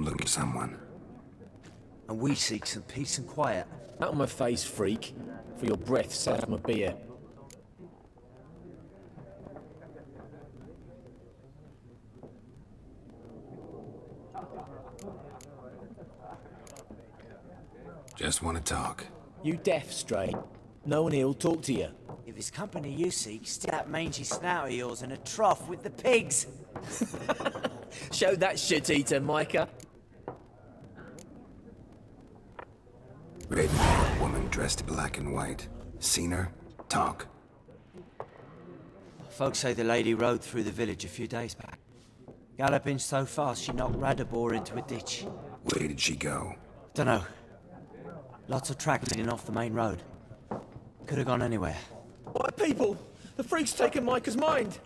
I'm looking for someone. And we seek some peace and quiet. Out of my face, freak. For your breath, sat of my beer. Just want to talk. You deaf, Stray. No one here will talk to you. If it's company you seek, stick that mangy snout of yours in a trough with the pigs. Show that shit-eater, Micah. Red-haired woman dressed black and white. Seen her? Talk. Folks say the lady rode through the village a few days back. Galloping so fast she knocked Radibor into a ditch. Where did she go? Dunno. Lots of tracks leading off the main road. Could have gone anywhere. What people? The freak's taken Micah's mind!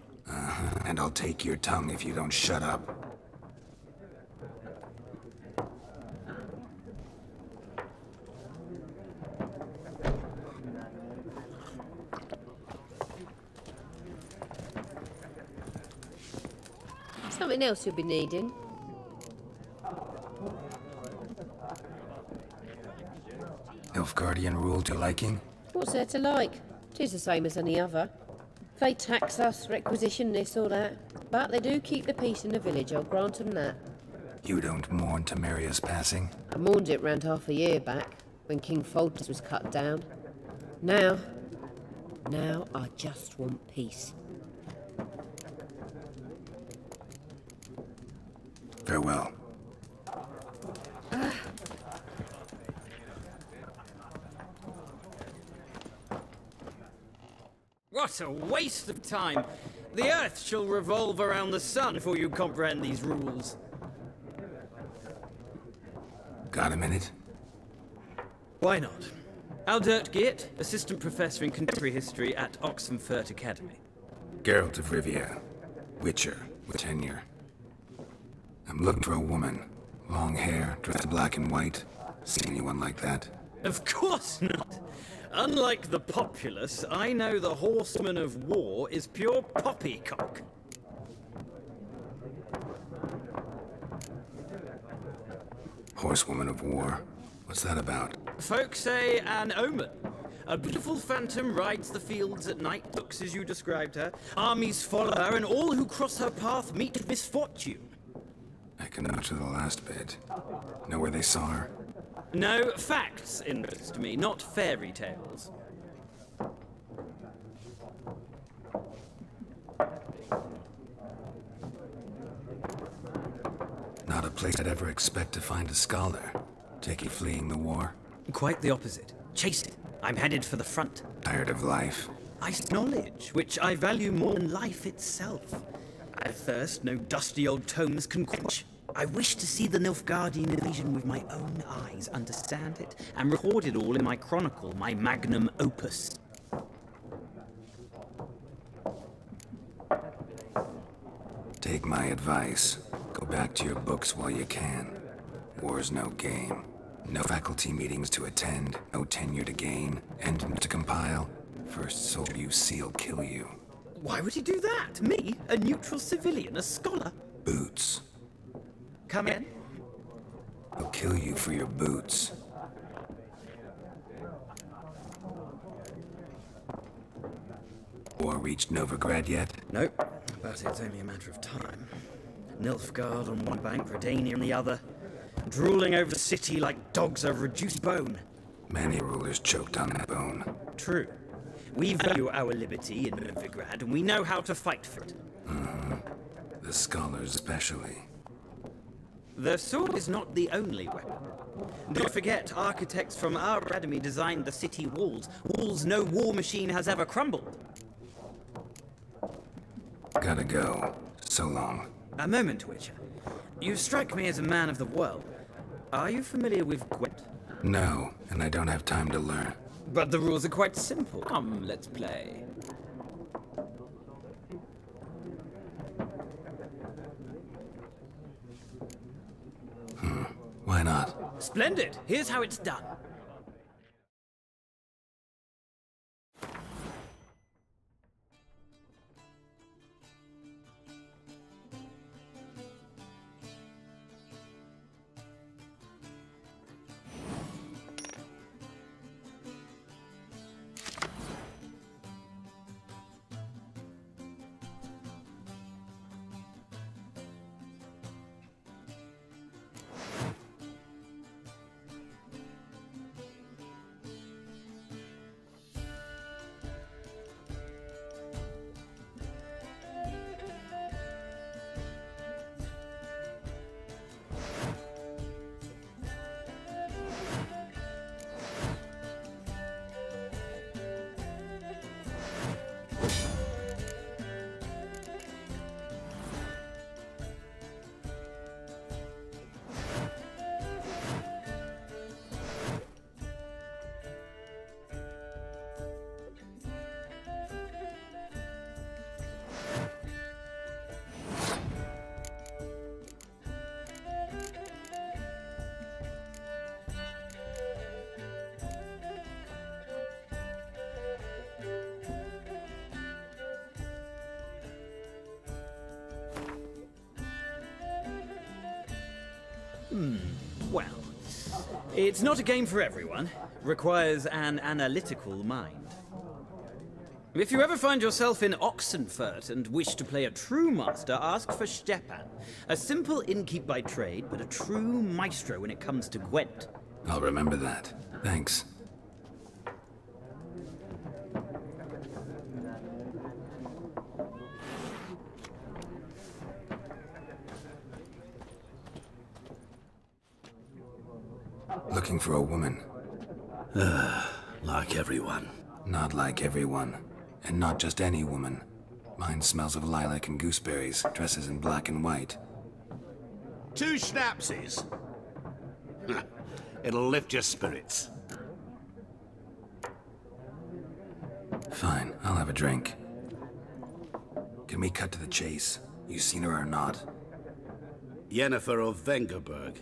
And I'll take your tongue if you don't shut up. Something else you'll be needing. Ilfgaardian rule to liking? What's there to like? 'Tis the same as any other. They tax us, requisition this or that, but they do keep the peace in the village, I'll grant them that. You don't mourn Temeria's passing? I mourned it round half a year back, when King Falters was cut down. Now I just want peace. Farewell. What a waste of time! The Earth shall revolve around the sun before you comprehend these rules. Got a minute? Why not? Aldert Gitt, Assistant Professor in Contemporary History at Oxenfurt Academy. Geralt of Rivia, Witcher, with tenure. I'm looking for a woman. Long hair, dressed black and white. See anyone like that? Of course not! Unlike the populace, I know the Horseman of War is pure poppycock. Horsewoman of War? What's that about? Folks say an omen. A beautiful phantom rides the fields at night, looks as you described her. Armies follow her, and all who cross her path meet misfortune. I can utter the last bit. Know where they saw her? No, facts interest me, not fairy tales. Not a place I'd ever expect to find a scholar. Take it fleeing the war? Quite the opposite. Chase it. I'm headed for the front. Tired of life? I seek knowledge, which I value more than life itself. I thirst no dusty old tomes can quench. I wish to see the Nilfgaardian invasion with my own eyes, understand it, and record it all in my chronicle, my magnum opus. Take my advice. Go back to your books while you can. War's no game. No faculty meetings to attend, no tenure to gain, and to compile. First soldier you seal, kill you. Why would he do that? Me? A neutral civilian? A scholar? Boots. Come in. I'll kill you for your boots. War reached Novigrad yet? Nope, but it's only a matter of time. Nilfgaard on one bank, Redania on the other. Drooling over the city like dogs over reduced bone. Many rulers choked on that bone. True. We value our liberty in Novigrad, and we know how to fight for it. The scholars especially. The sword is not the only weapon. Don't forget, architects from our academy designed the city walls. Walls no war machine has ever crumbled. Gotta go. So long. A moment, Witcher. You strike me as a man of the world. Are you familiar with Gwent? No, and I don't have time to learn. But the rules are quite simple. Come, let's play. Why not? Splendid! Here's how it's done. Well, it's not a game for everyone. Requires an analytical mind. If you ever find yourself in Oxenfurt and wish to play a true master, ask for Stepan. A simple innkeep by trade, but a true maestro when it comes to Gwent. I'll remember that. Thanks. Looking for a woman. Like everyone. Not like everyone. And not just any woman. Mine smells of lilac and gooseberries, dresses in black and white. 2 schnapsies. It'll lift your spirits. Fine, I'll have a drink. Can we cut to the chase? You seen her or not? Yennefer of Vengerberg.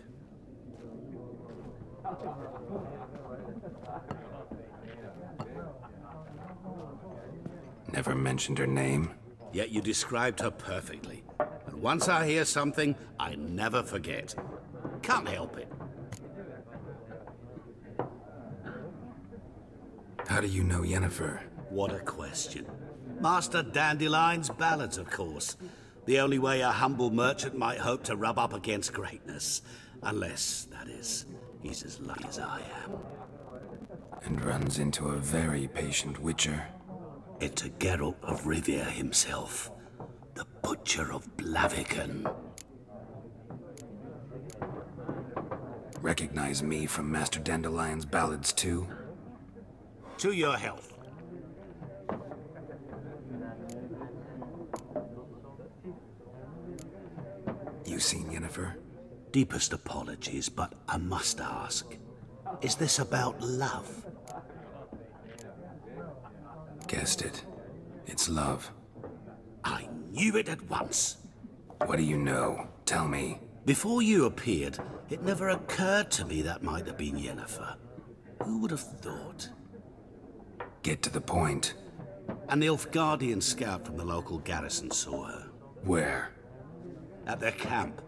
Never mentioned her name. Yet you described her perfectly. And once I hear something, I never forget. Can't help it. How do you know Yennefer? What a question. Master Dandelion's ballads, of course. The only way a humble merchant might hope to rub up against greatness. Unless, that is, he's as lucky as I am. And runs into a very patient witcher. It's a Geralt of Rivia himself, the Butcher of Blaviken. Recognize me from Master Dandelion's ballads too? To your health. You seen Yennefer? Deepest apologies, but I must ask, is this about love? Guessed it. It's love. I knew it at once. What do you know? Tell me. Before you appeared, it never occurred to me that might have been Yennefer. Who would have thought? Get to the point. An Ilfgaardian scout from the local garrison saw her. Where? At their camp.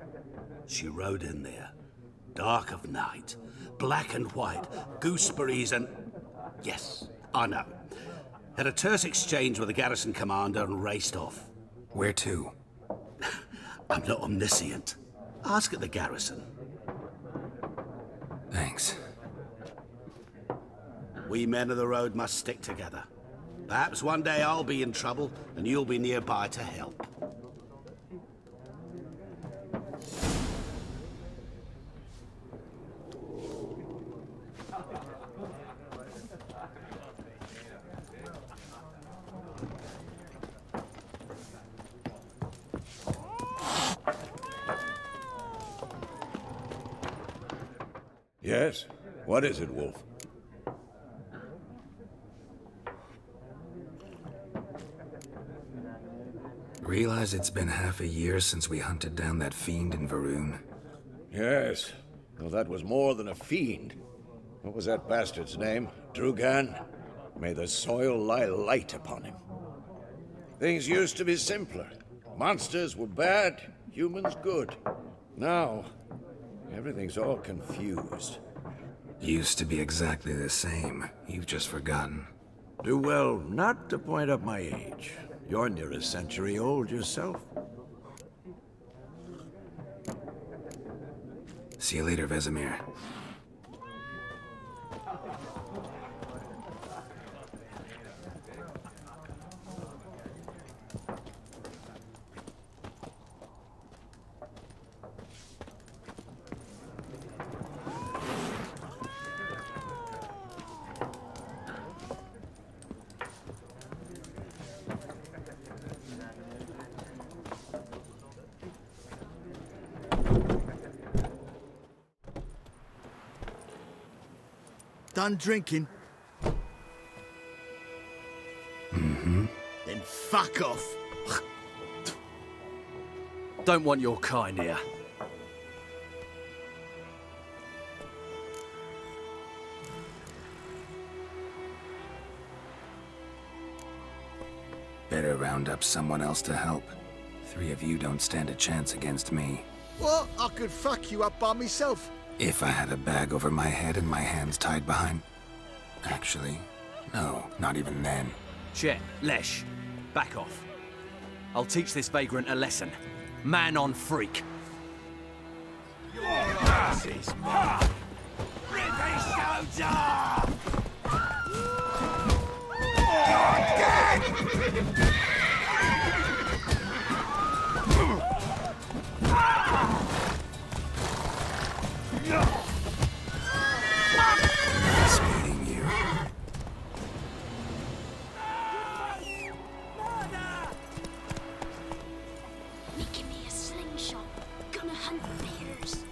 She rode in there. Dark of night. Black and white. Gooseberries and... Yes, I know. Had a terse exchange with the garrison commander and raced off. Where to? I'm not omniscient. Ask at the garrison. Thanks. We men of the road must stick together. Perhaps one day I'll be in trouble and you'll be nearby to help. Yes. What is it, Wolf? Realize it's been half a year since we hunted down that fiend in Varun? Yes. Though that was more than a fiend. What was that bastard's name? Drugan? May the soil lie light upon him. Things used to be simpler. Monsters were bad, humans good. Now, everything's all confused. Used to be exactly the same. You've just forgotten. Do well not to point up my age. You're near a century old yourself. See you later, Vesemir. Done drinking. Then fuck off. Don't want your kind here. Better round up someone else to help. 3 of you don't stand a chance against me. What? I could fuck you up by myself. If I had a bag over my head and my hands tied behind... Actually, no, not even then. Che, Lesh, back off. I'll teach this vagrant a lesson. Man on freak. Your ass is mine. Rippy soldier! You're dead! Nice meeting you. Making me a slingshot, gonna hunt bears.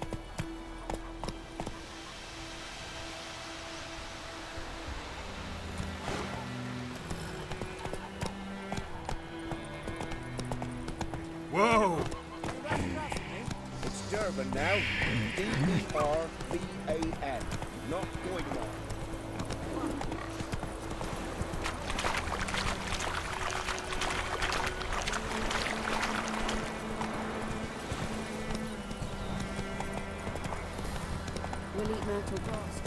Whoa! It's Durban now. D-E-R-V-A-N. Not going on. We'll eat myrtle grass.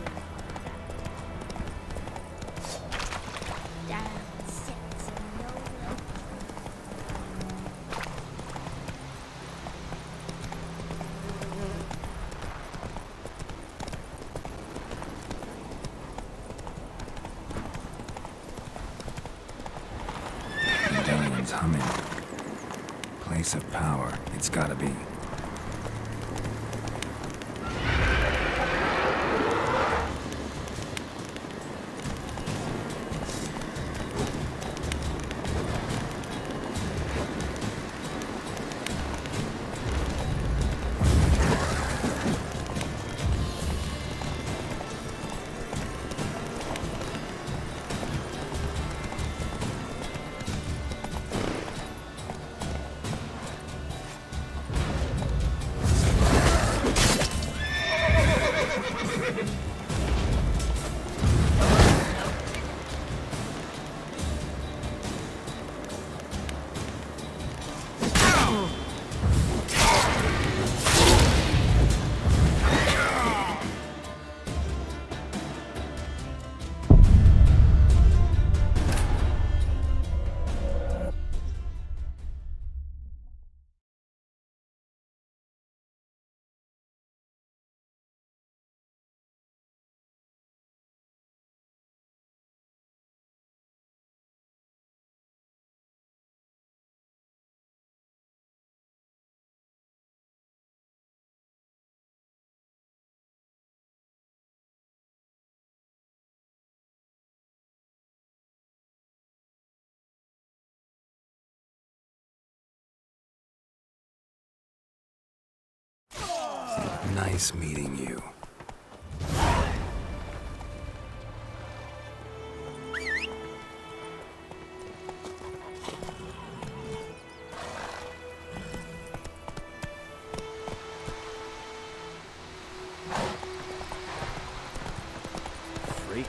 Of power, it's gotta be. Nice meeting you. Freak.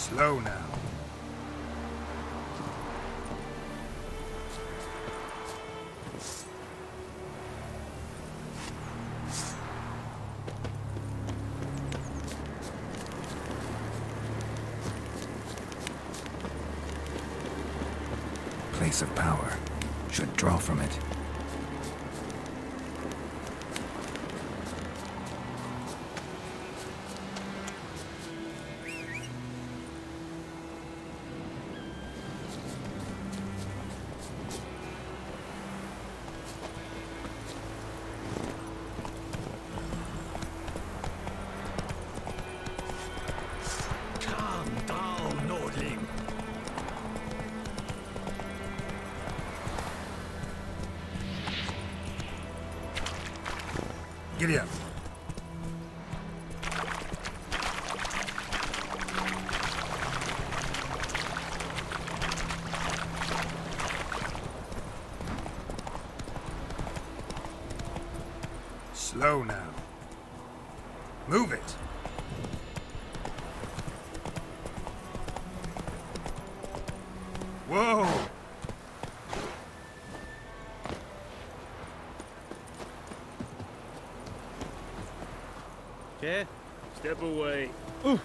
Slow now. Place of power. Should draw from it. Giddy up. Slow now. Move it. Whoa! Okay, step away. Ooh.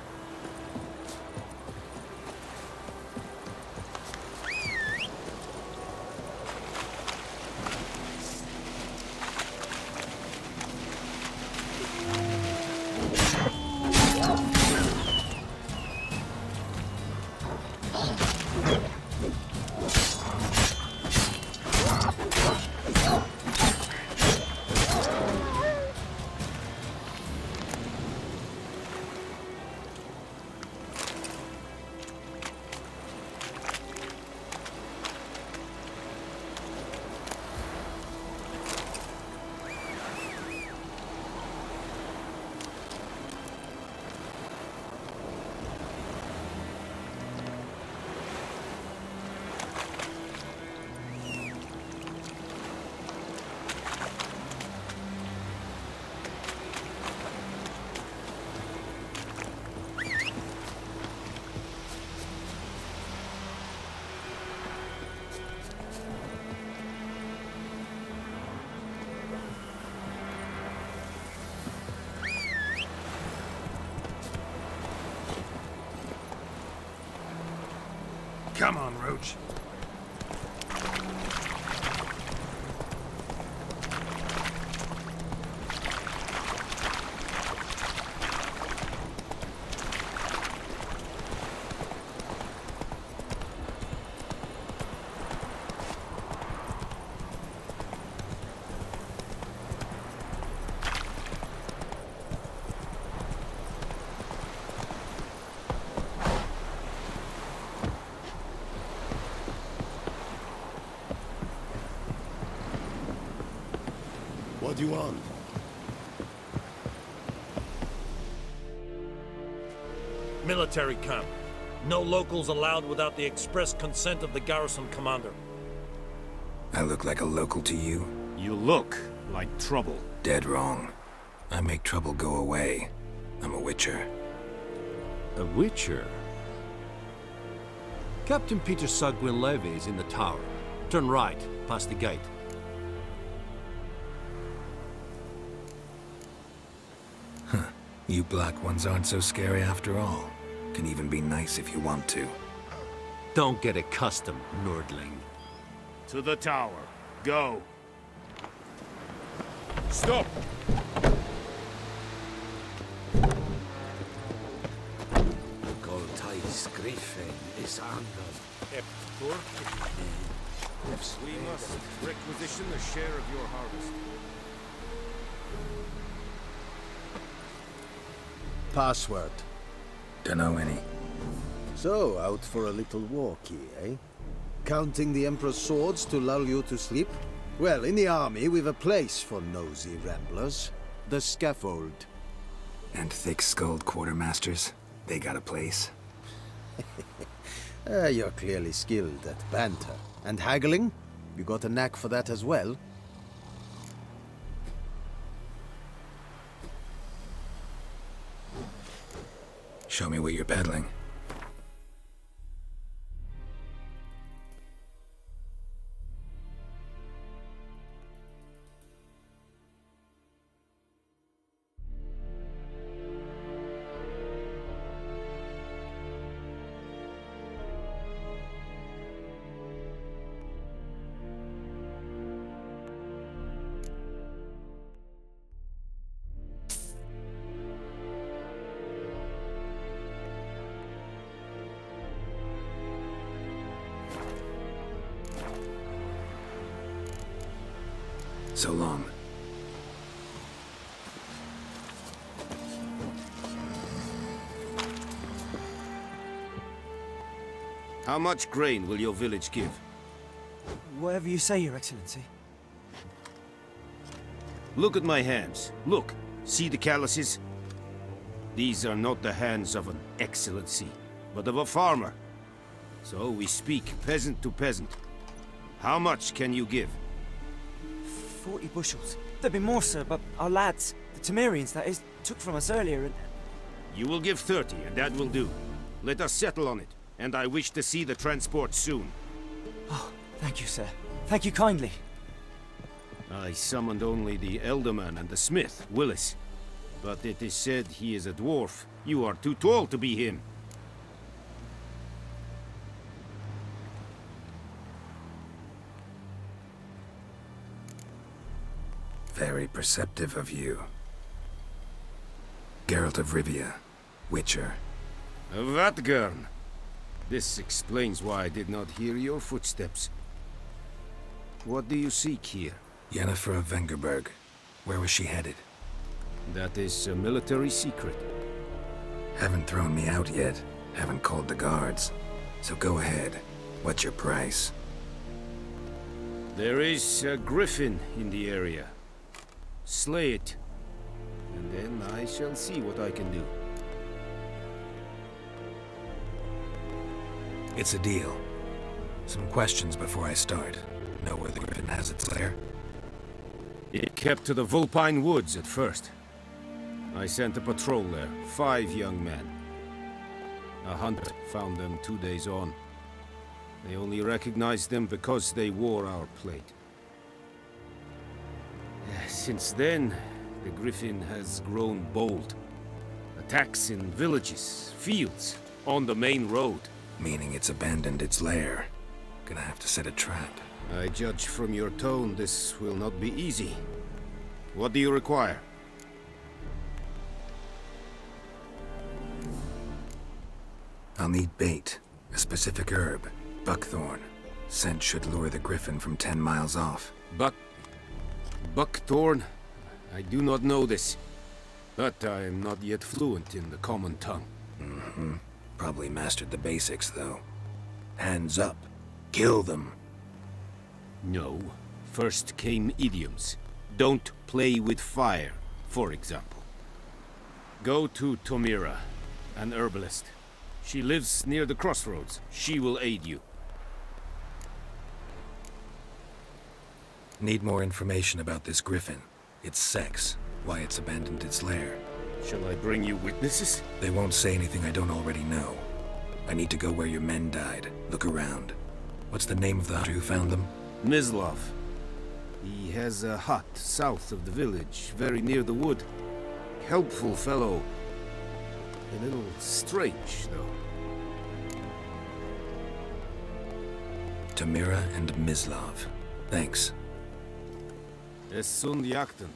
Come on, Roach. What do you want? Military camp. No locals allowed without the express consent of the garrison commander. I look like a local to you? You look like trouble. Dead wrong. I make trouble go away. I'm a Witcher. A Witcher? Captain Peter Saguin Levy is in the tower. Turn right, past the gate. You black ones aren't so scary after all. Can even be nice if you want to. Don't get accustomed, Nordling. To the tower. Go. Stop! Gold Tice Griffin is under. We must requisition a share of your harvest. Password? Don't know any. So, out for a little walkie, eh? Counting the Emperor's swords to lull you to sleep? Well, in the army we've a place for nosy ramblers. The scaffold. And thick-skulled quartermasters? They got a place? You're clearly skilled at banter. And haggling? You got a knack for that as well? Show me what you're peddling. So long. How much grain will your village give? Whatever you say, Your Excellency. Look at my hands. Look. See the calluses? These are not the hands of an excellency, but of a farmer. So we speak peasant to peasant. How much can you give? 40 bushels. There'd be more, sir, but our lads, the Temerians, that is, took from us earlier and... You will give 30, and that will do. Let us settle on it, and I wish to see the transport soon. Oh, thank you, sir. Thank you kindly. I summoned only the Elderman and the smith, Willis. But it is said he is a dwarf. You are too tall to be him. Very perceptive of you. Geralt of Rivia, Witcher. Vatgern! This explains why I did not hear your footsteps. What do you seek here? Yennefer of Vengerberg. Where was she headed? That is a military secret. Haven't thrown me out yet. Haven't called the guards. So go ahead. What's your price? There is a griffin in the area. Slay it, and then I shall see what I can do. It's a deal. Some questions before I start. Know where the griffin has its lair? It kept to the Vulpine woods at first. I sent a patrol there, 5 young men. A hunter found them 2 days on. They only recognized them because they wore our plate. Since then, the griffin has grown bold. Attacks in villages, fields, on the main road. Meaning it's abandoned its lair. Gonna have to set a trap. I judge from your tone this will not be easy. What do you require? I'll need bait, a specific herb, buckthorn. Scent should lure the griffin from 10 miles off. Buckthorn? I do not know this, but I am not yet fluent in the common tongue. Mm-hmm. Probably mastered the basics, though. Hands up. Kill them. No. First came idioms. Don't play with fire, for example. Go to Tomira, an herbalist. She lives near the crossroads. She will aid you. Need more information about this griffin. Its sex. Why it's abandoned its lair. Shall I bring you witnesses? They won't say anything I don't already know. I need to go where your men died. Look around. What's the name of the hunter who found them? Mislav. He has a hut south of the village, very near the wood. Helpful fellow. A little strange, though. Tamira and Mislav. Thanks. Es sind Jagden.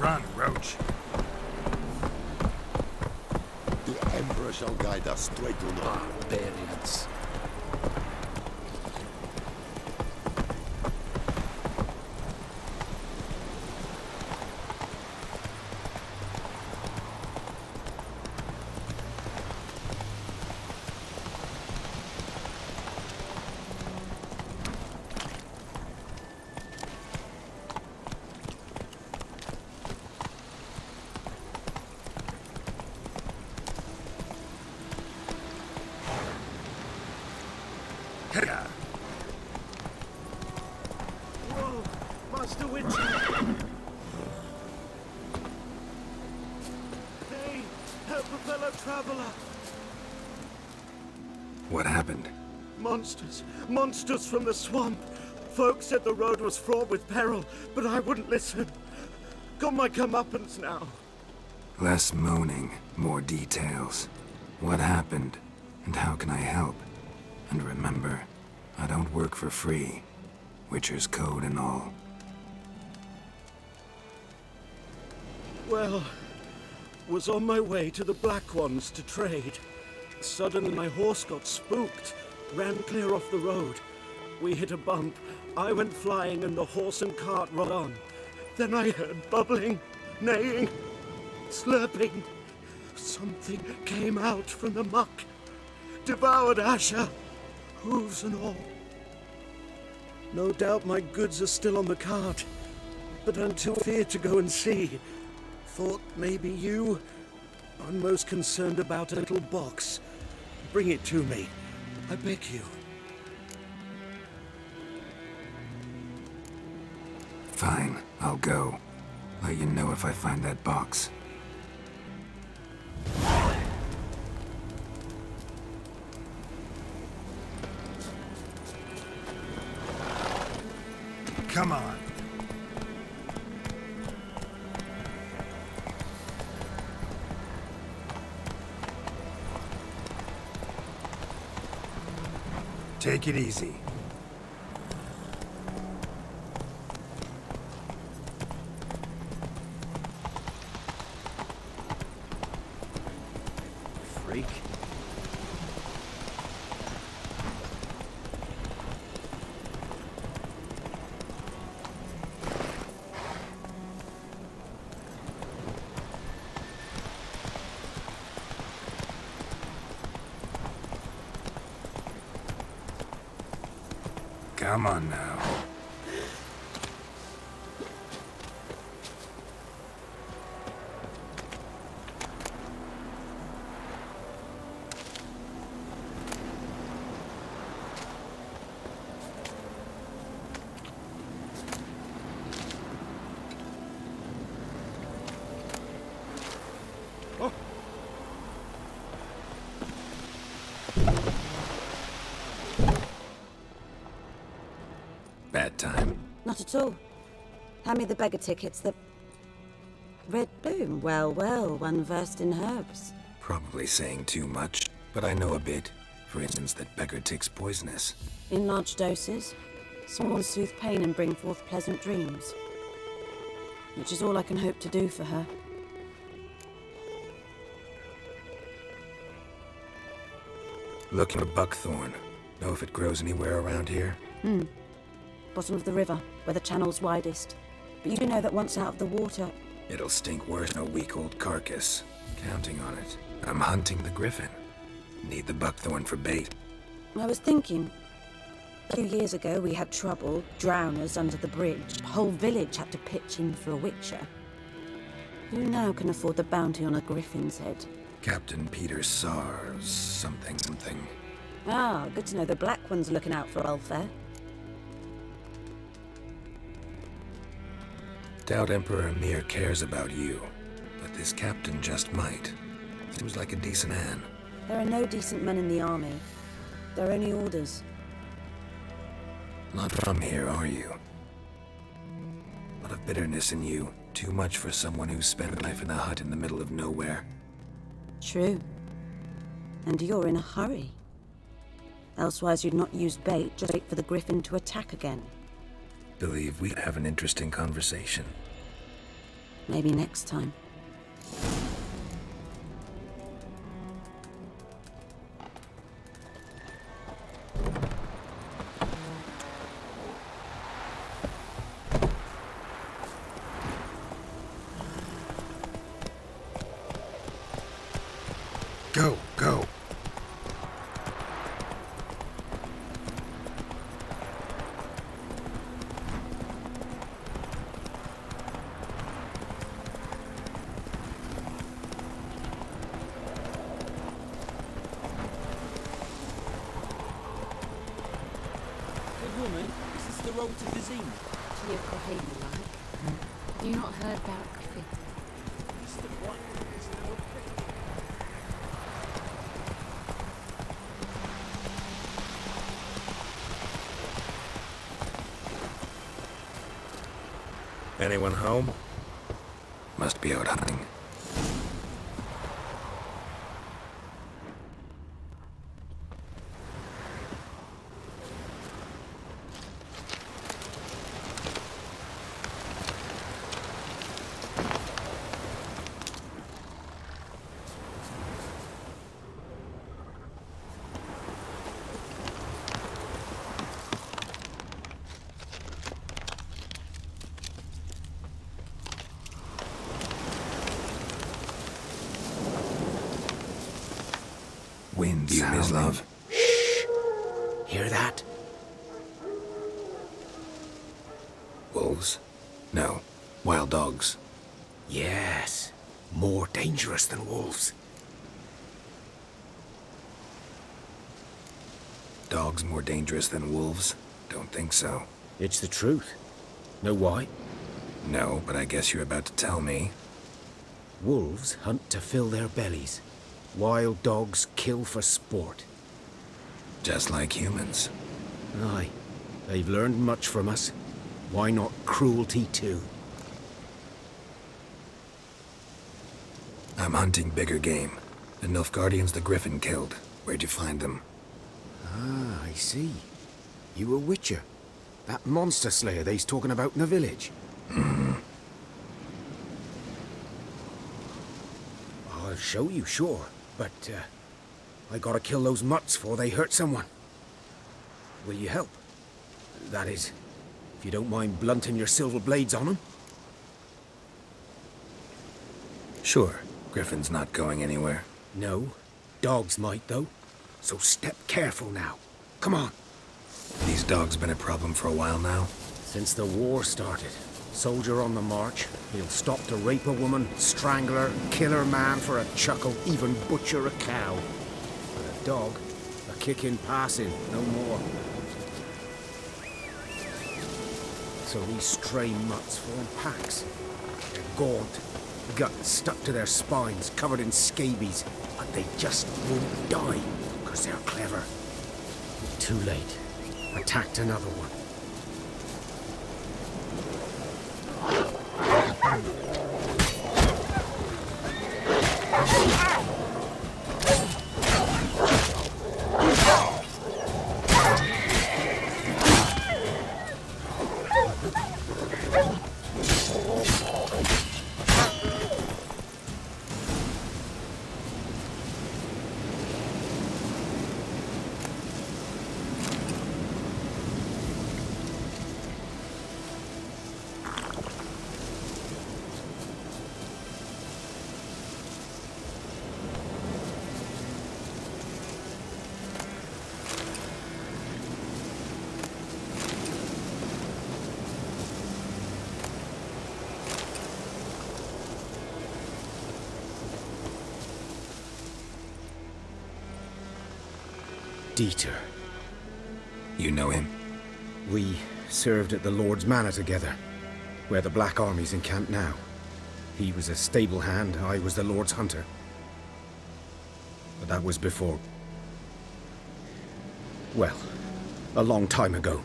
Run, Roach. The Emperor shall guide us straight to the barbarians. Monsters from the swamp. Folks said the road was fraught with peril, but I wouldn't listen. Got my comeuppance now. Less moaning, more details. What happened, and how can I help? And remember, I don't work for free. Witcher's code and all. Well, was on my way to the Black Ones to trade. Suddenly my horse got spooked. Ran clear off the road. We hit a bump. I went flying and the horse and cart rolled on. Then I heard bubbling, neighing, slurping. Something came out from the muck. Devoured Asher, hooves and all. No doubt my goods are still on the cart, but I'm too feared to go and see. Thought maybe you? I'm most concerned about a little box. Bring it to me. I beg you. Fine, I'll go. Let you know if I find that box. Come on. Take it easy. Freak. Come on now. Not at all. Hand me the beggar tickets, the... Red Bloom. Well, well, one versed in herbs. Probably saying too much, but I know a bit. For instance, that beggar tick's poisonous. In large doses, small soothe pain and bring forth pleasant dreams. Which is all I can hope to do for her. Looking for buckthorn. Know if it grows anywhere around here? Hmm. Bottom of the river, where the channel's widest. But you do know that once out of the water... It'll stink worse than a week-old carcass. Counting on it. I'm hunting the griffin. Need the buckthorn for bait. I was thinking... A few years ago we had trouble, drowners under the bridge. The whole village had to pitch in for a witcher. Who now can afford the bounty on a griffin's head? Captain Peter Sars... something. Ah, good to know the Black One's looking out for welfare. I doubt Emperor Emhyr cares about you, but this captain just might. Seems like a decent man. There are no decent men in the army. There are only orders. Not from here, are you? A lot of bitterness in you. Too much for someone who spent life in a hut in the middle of nowhere. True. And you're in a hurry. Elsewise you'd not use bait, just wait for the griffin to attack again. Believe we'd have an interesting conversation. Maybe next time. Anyone home? Must be out hunting. You, Mislav. Shh! Hear that? Wolves? No. Wild dogs. Yes. More dangerous than wolves. Dogs more dangerous than wolves? Don't think so. It's the truth. Know why? No, but I guess you're about to tell me. Wolves hunt to fill their bellies. Wild dogs kill for sport. Just like humans. Aye. They've learned much from us. Why not cruelty too? I'm hunting bigger game. The Nilfgaardians the Griffin killed. Where'd you find them? Ah, I see. You were Witcher. That monster slayer they's talking about in the village. Mm-hmm. I'll show you, sure. But, I gotta kill those mutts before they hurt someone. Will you help? That is, if you don't mind blunting your silver blades on them. Sure. Griffin's not going anywhere. No. Dogs might, though. So step careful now. Come on. These dogs been a problem for a while now? Since the war started. Soldier on the march, he'll stop to rape a woman, strangle her, kill her man for a chuckle, even butcher a cow. But a dog, a kick in passing, no more. So these stray mutts form packs. They're gaunt, guts stuck to their spines, covered in scabies. But they just won't die, because they're clever. Too late. Attacked another one. Peter. You know him? We served at the Lord's Manor together, where the Black Army's encamped now. He was a stable hand, I was the Lord's hunter. But that was before... well, a long time ago.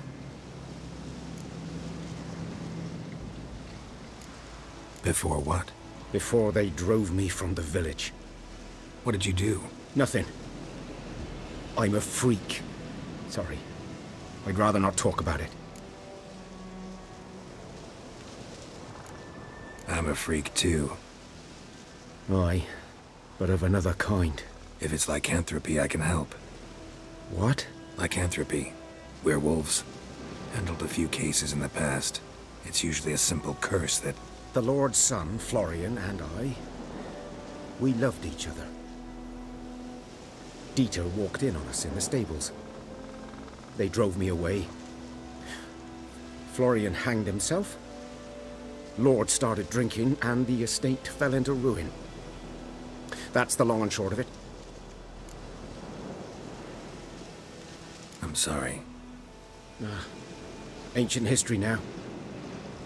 Before what? Before they drove me from the village. What did you do? Nothing. I'm a freak. Sorry. I'd rather not talk about it. I'm a freak too. Aye, but of another kind. If it's lycanthropy, I can help. What? Lycanthropy. Werewolves. Handled a few cases in the past. It's usually a simple curse that... The Lord's son, Florian, and I... We loved each other. Dieter walked in on us in the stables. They drove me away. Florian hanged himself. Lord started drinking, and the estate fell into ruin. That's the long and short of it. I'm sorry. Ancient history now.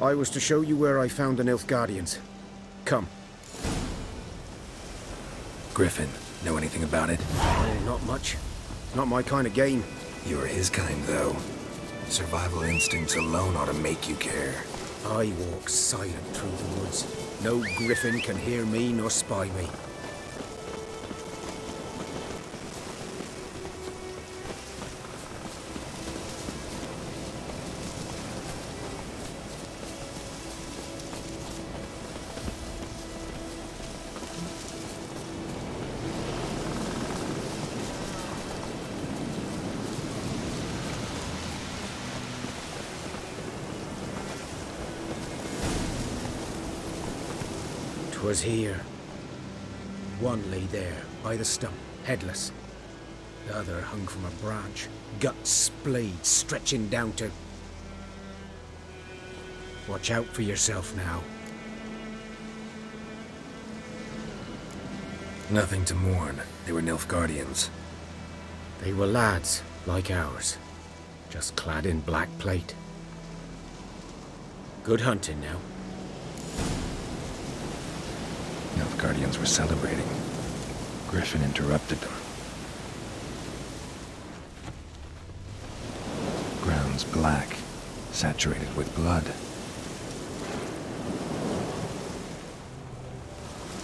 I was to show you where I found the Nilfgaardians. Come. Griffin, know anything about it? Oh, not much. Not my kind of game. You're his kind, though. Survival instincts alone ought to make you care. I walk silent through the woods. No griffin can hear me nor spy me. Was here. One lay there, by the stump, headless. The other hung from a branch, guts splayed, stretching down to... Watch out for yourself now. Nothing to mourn. They were Nilfgaardians. They were lads, like ours. Just clad in black plate. Good hunting now. Guardians were celebrating. Griffin interrupted them. Ground's black, saturated with blood.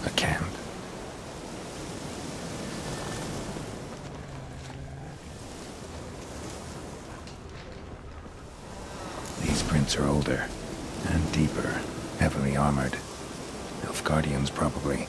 A camp. These prints are older and deeper, heavily armored. Guardians, probably.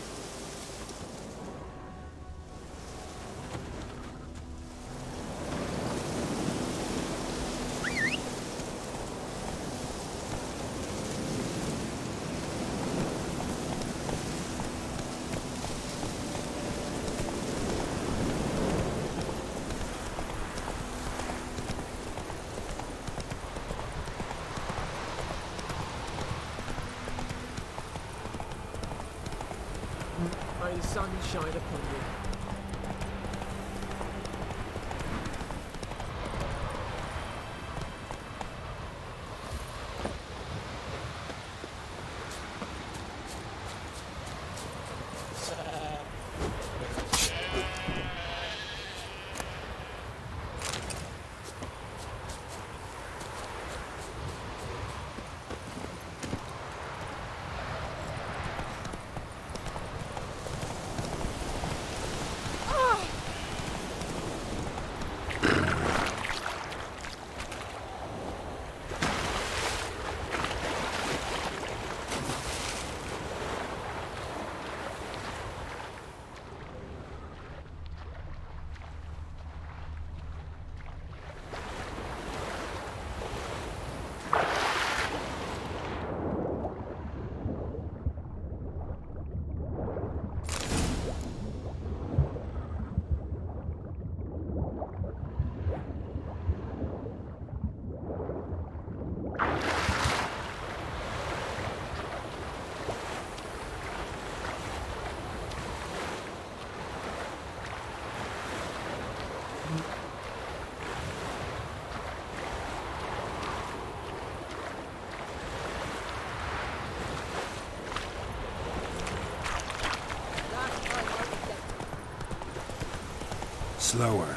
Slower.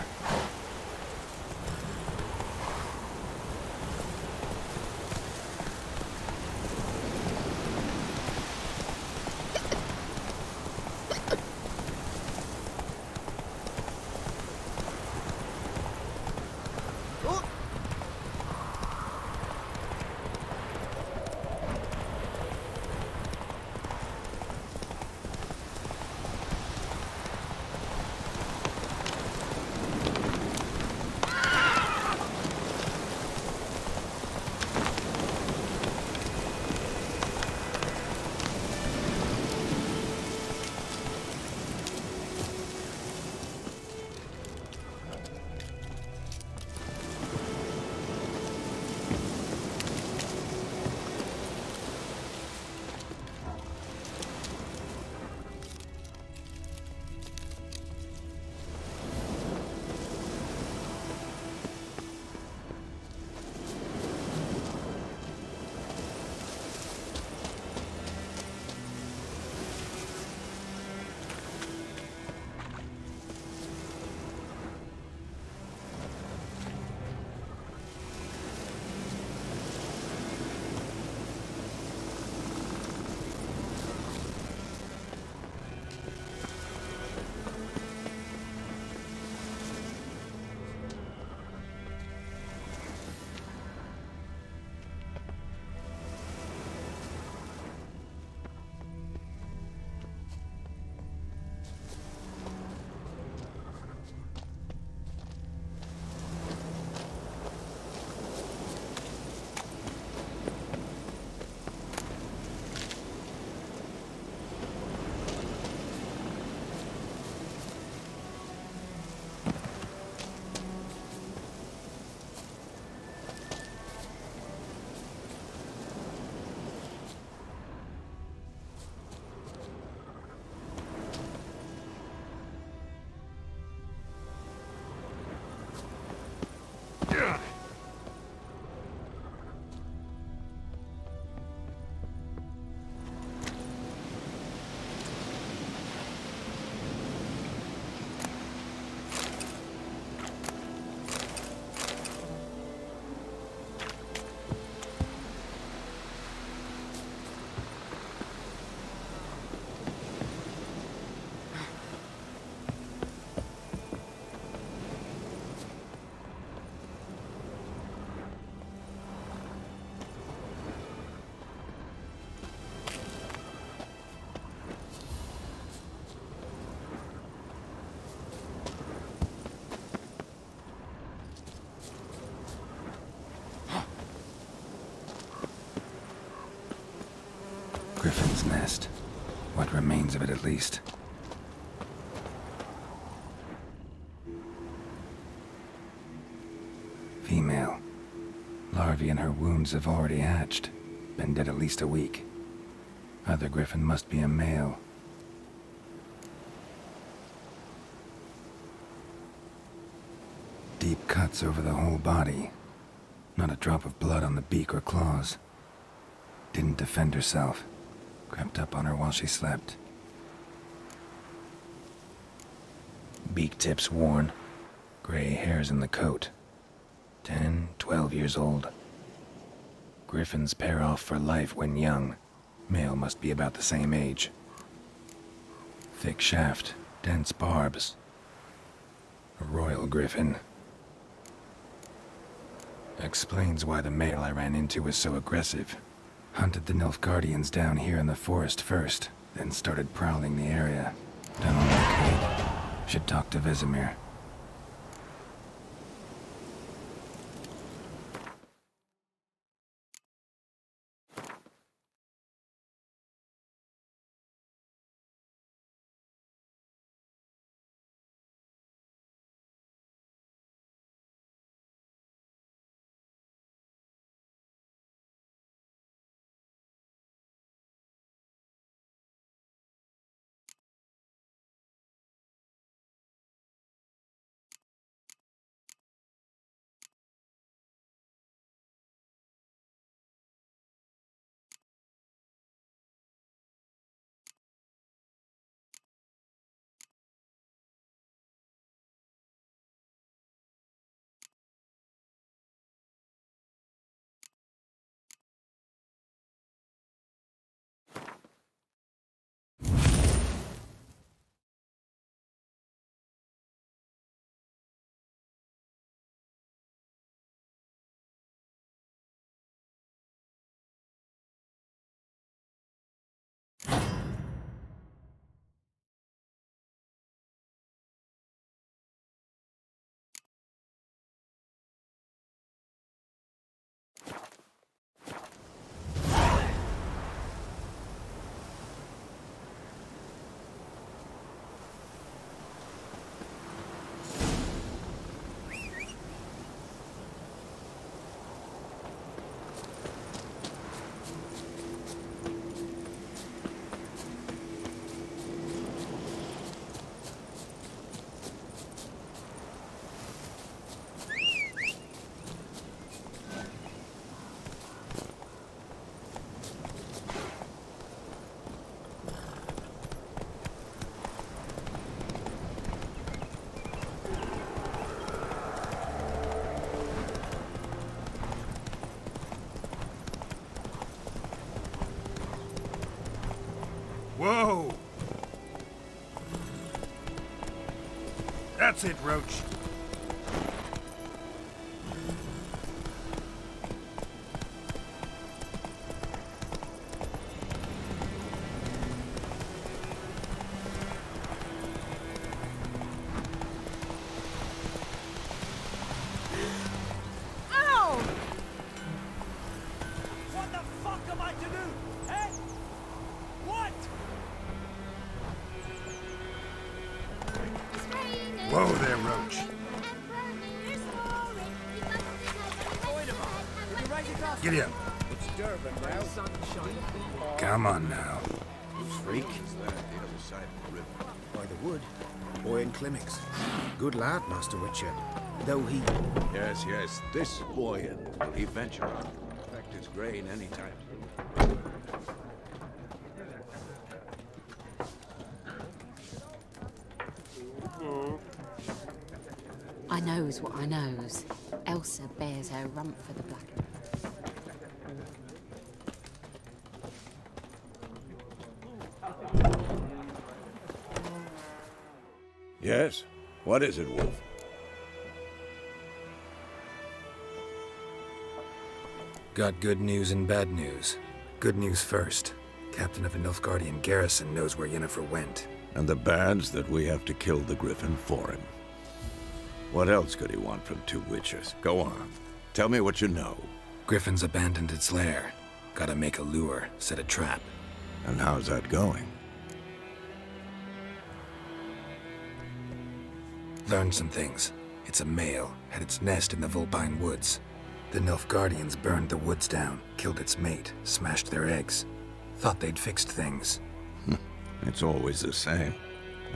Griffin's nest. What remains of it, at least. Female. Larvae in her wounds have already hatched. Been dead at least a week. Other griffin must be a male. Deep cuts over the whole body. Not a drop of blood on the beak or claws. Didn't defend herself. Crept up on her while she slept. Beak tips worn. Gray hairs in the coat. 10, 12 years old. Griffins pair off for life when young. Male must be about the same age. Thick shaft, dense barbs. A royal griffin. Explains why the male I ran into was so aggressive. Hunted the Nilfgaardians down here in the forest first, then started prowling the area. Done all I could. Should talk to Vesemir. Whoa! That's it, Roach. Come on now. Freak. By the wood. Boy in clinics. Good lad, Master Witcher. Though he... Yes, yes, this boy will he venture on. Affect his grain any time. I knows what I knows. Elsa bears her rump for the black. Yes? What is it, Wolf? Got good news and bad news. Good news first. Captain of the Nilfgaardian garrison knows where Yennefer went. And the bad's that we have to kill the Griffin for him. What else could he want from two witches? Go on. Tell me what you know. Griffin's abandoned its lair. Gotta make a lure, set a trap. And how's that going? Learned some things. It's a male, had its nest in the Vulpine woods. The Nilfgaardians burned the woods down, killed its mate, smashed their eggs. Thought they'd fixed things. It's always the same.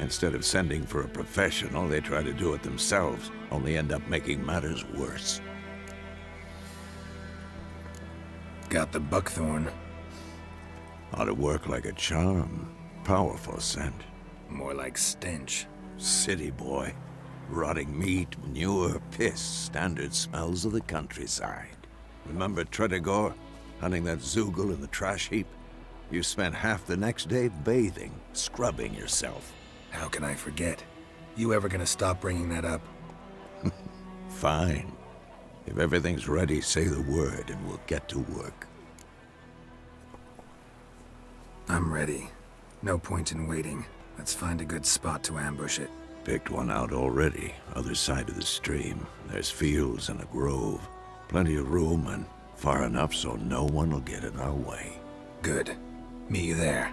Instead of sending for a professional, they try to do it themselves, only end up making matters worse. Got the buckthorn. Ought to work like a charm. Powerful scent. More like stench. City boy. Rotting meat, manure, piss, standard smells of the countryside. Remember Tredegor? Hunting that Zoogle in the trash heap? You spent half the next day bathing, scrubbing yourself. How can I forget? You ever gonna stop bringing that up? Fine. If everything's ready, say the word and we'll get to work. I'm ready. No point in waiting. Let's find a good spot to ambush it. Picked one out already, other side of the stream. There's fields and a grove. Plenty of room and far enough so no one will get in our way. Good. Me there.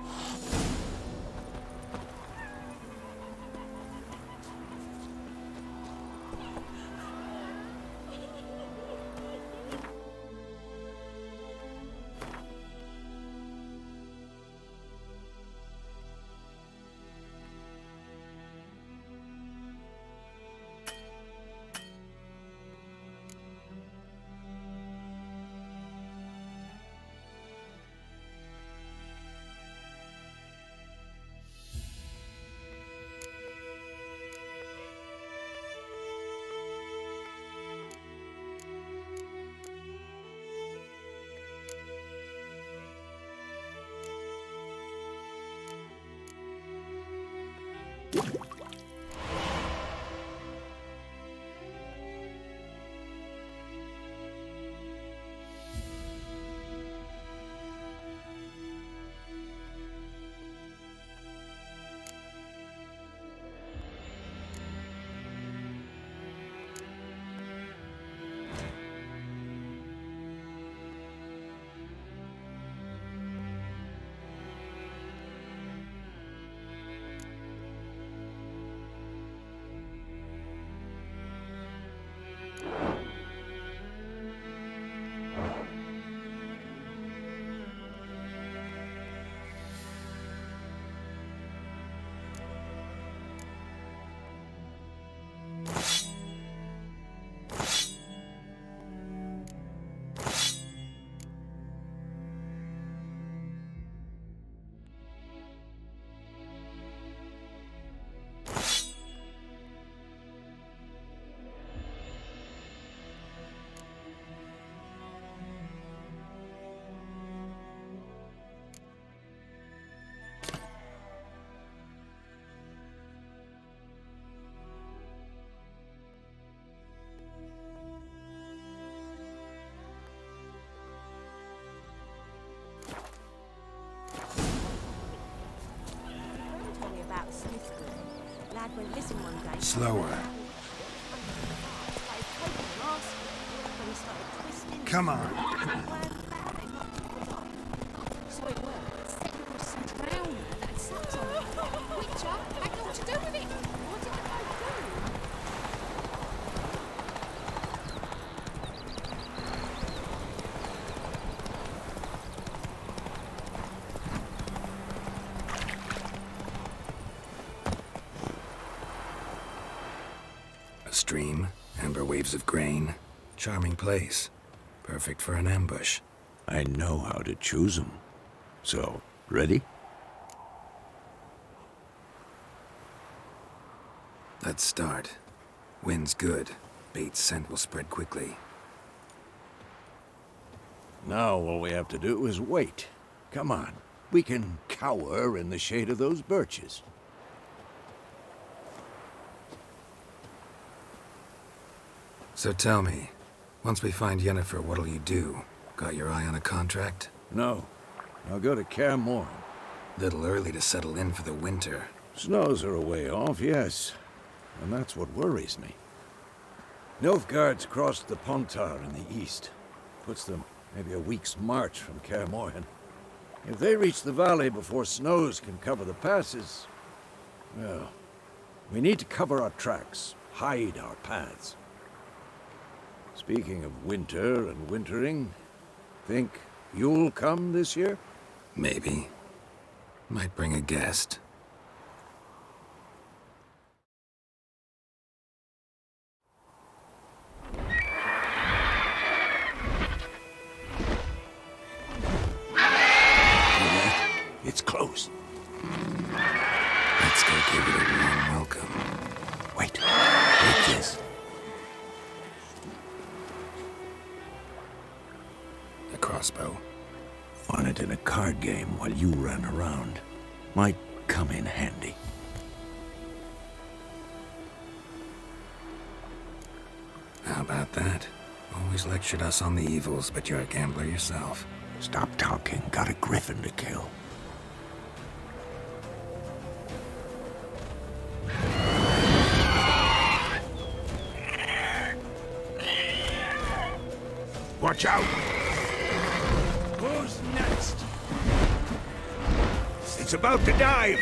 Slower. Come on. So it worked. That sat on it. Witcher, I know what to do with it. What did Stream, amber waves of grain. Charming place. Perfect for an ambush. I know how to choose them. So, ready? Let's start. Wind's good. Bait's scent will spread quickly. Now all we have to do is wait. Come on. We can cower in the shade of those birches. So tell me, once we find Yennefer, what'll you do? Got your eye on a contract? No. I'll go to Kaer Morhen. Little early to settle in for the winter. Snows are a way off, yes. And that's what worries me. Nilfgaard's crossed the Pontar in the east. Puts them maybe a week's march from Kaer Morhen. If they reach the valley before snows can cover the passes, well, we need to cover our tracks, hide our paths. Speaking of winter and wintering, think you'll come this year? Maybe. Might bring a guest. It's close. Let's go give it a warm welcome. Wait. Take this. A crossbow. Won it in a card game while you ran around. Might come in handy. How about that? Always lectured us on the evils, but you're a gambler yourself. Stop talking. Got a griffin to kill. Watch out! Who's next? It's about to dive!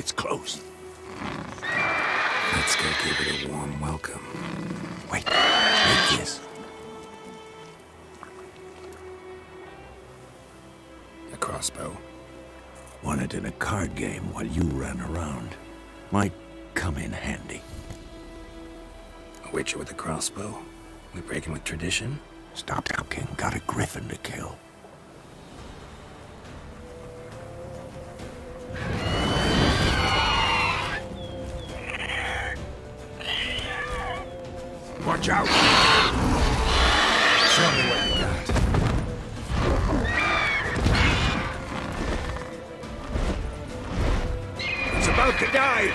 It's close. Let's go give it a warm welcome. Wait, take this. A crossbow. Won it in a card game while you ran around. Might come in handy. A witcher with a crossbow? We breaking with tradition? Stop talking. Got a griffin to kill. Watch out! Show me what you got. It's about to dive!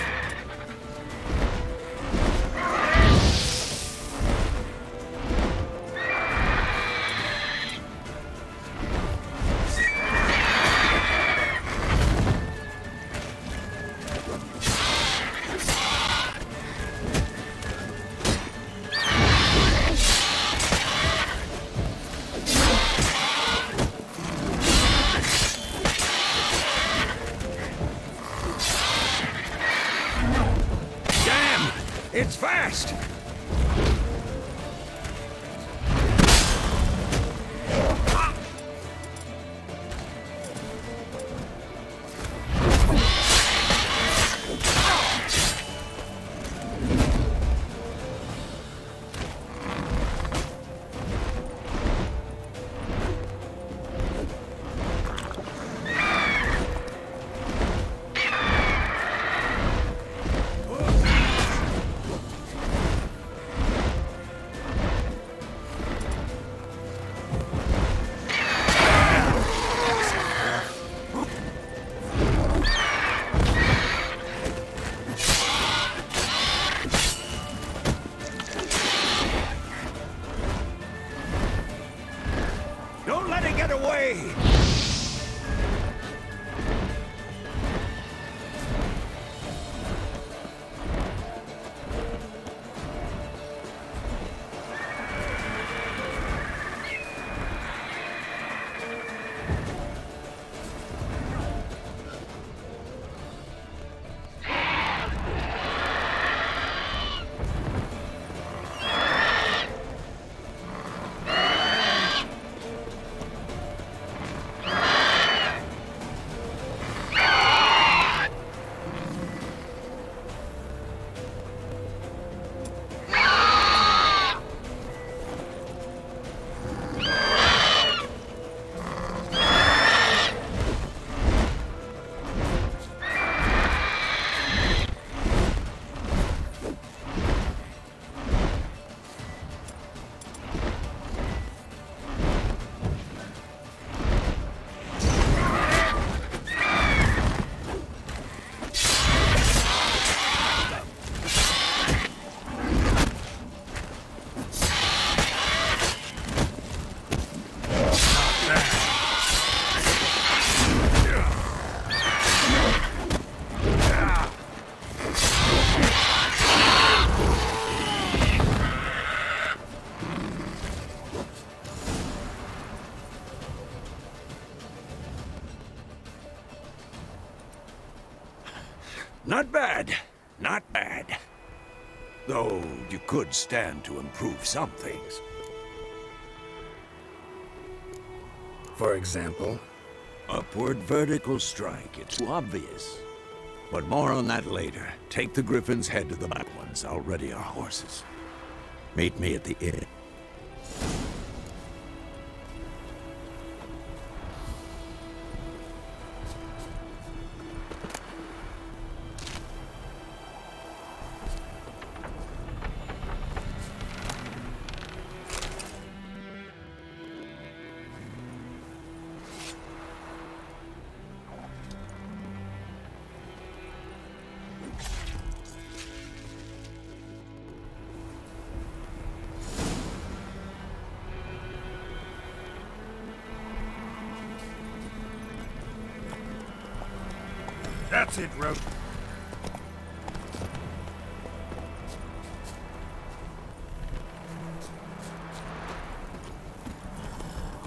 Not bad. Not bad. Though you could stand to improve some things. For example? Upward vertical strike. It's too obvious. But more on that later. Take the griffin's head to the black ones. I'll ready our horses. Meet me at the inn.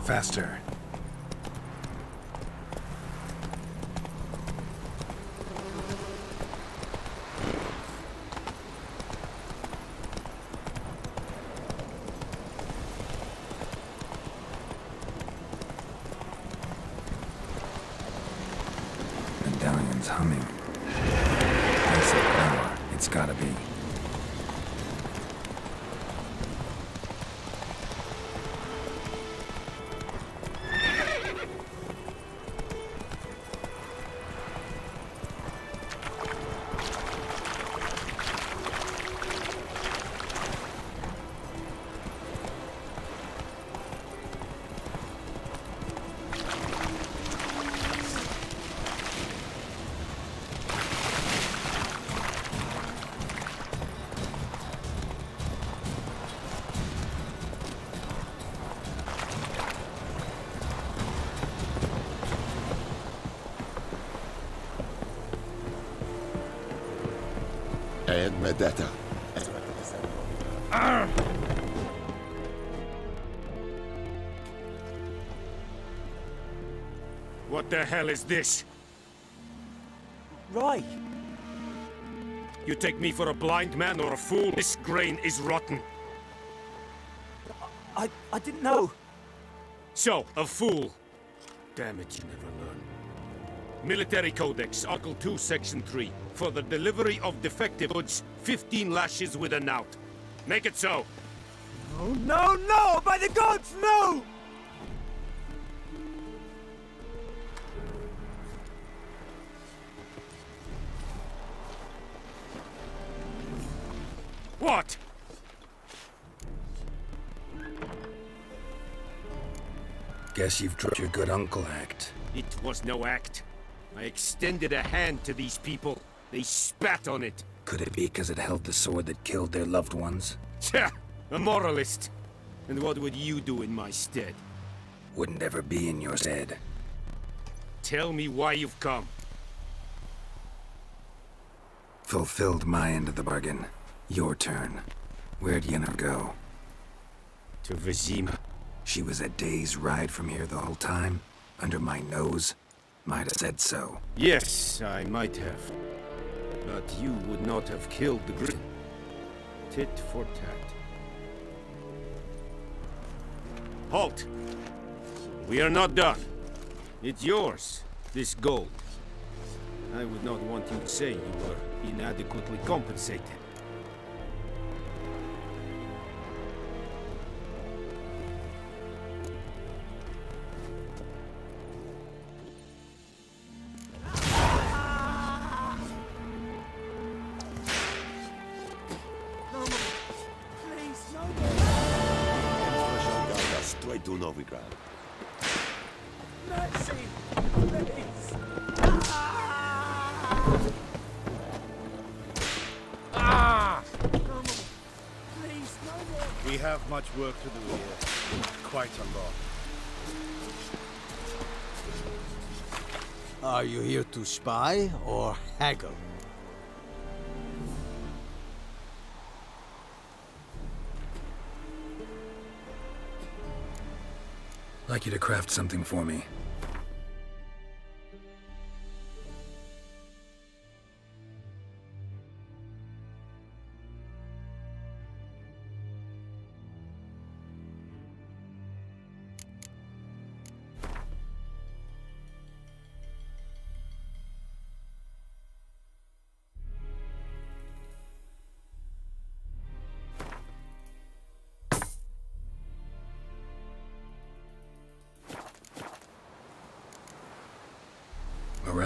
Faster. Medallion's humming. I said power. It's gotta be. Data. What the hell is this? Rye. You take me for a blind man or a fool? This grain is rotten. I didn't know. So, a fool. Damn it, you never learn. Military Codex, Article 2, Section 3. For the delivery of defective goods, 15 lashes with a knout. Make it so. No, no, no! By the gods, no! What? Guess you've dropped your good uncle act. It was no act. I extended a hand to these people. They spat on it. Could it be because it held the sword that killed their loved ones? Tja! A moralist! And what would you do in my stead? Wouldn't ever be in your stead. Tell me why you've come. Fulfilled my end of the bargain. Your turn. Where'd Yennefer go? To Vizima. She was a day's ride from here the whole time? Under my nose? Might have said so. Yes, I might have. But you would not have killed the griffin. Tit for tat. Halt! We are not done. It's yours, this gold. I would not want you to say you were inadequately compensated. Work to do here. Quite a lot. Are you here to spy or haggle? I'd like you to craft something for me.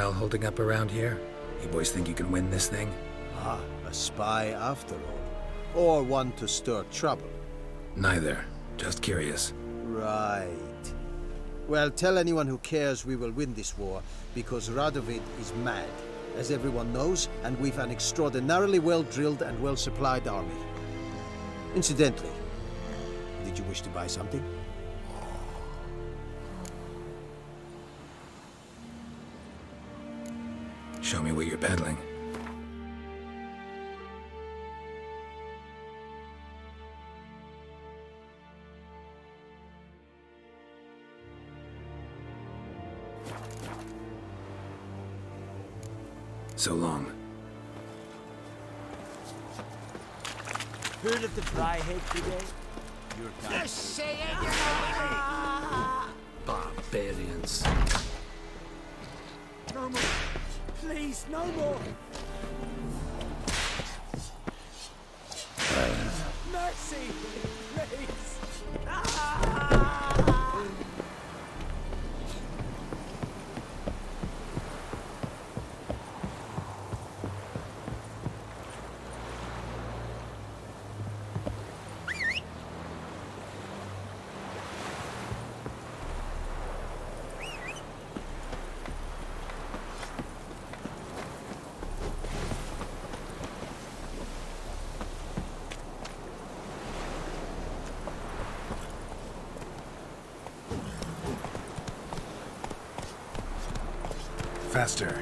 morale holding up around here? You boys think you can win this thing? Ah, a spy after all. Or one to stir trouble. Neither. Just curious. Right. Well, tell anyone who cares we will win this war, because Radovid is mad, as everyone knows, and we've an extraordinarily well-drilled and well-supplied army. Incidentally, did you wish to buy something? Show me what you're peddling. So long. Heard of the fly head today? You're not. Just say it! Barbarians. No more. Please, no more. Mercy, please. Faster.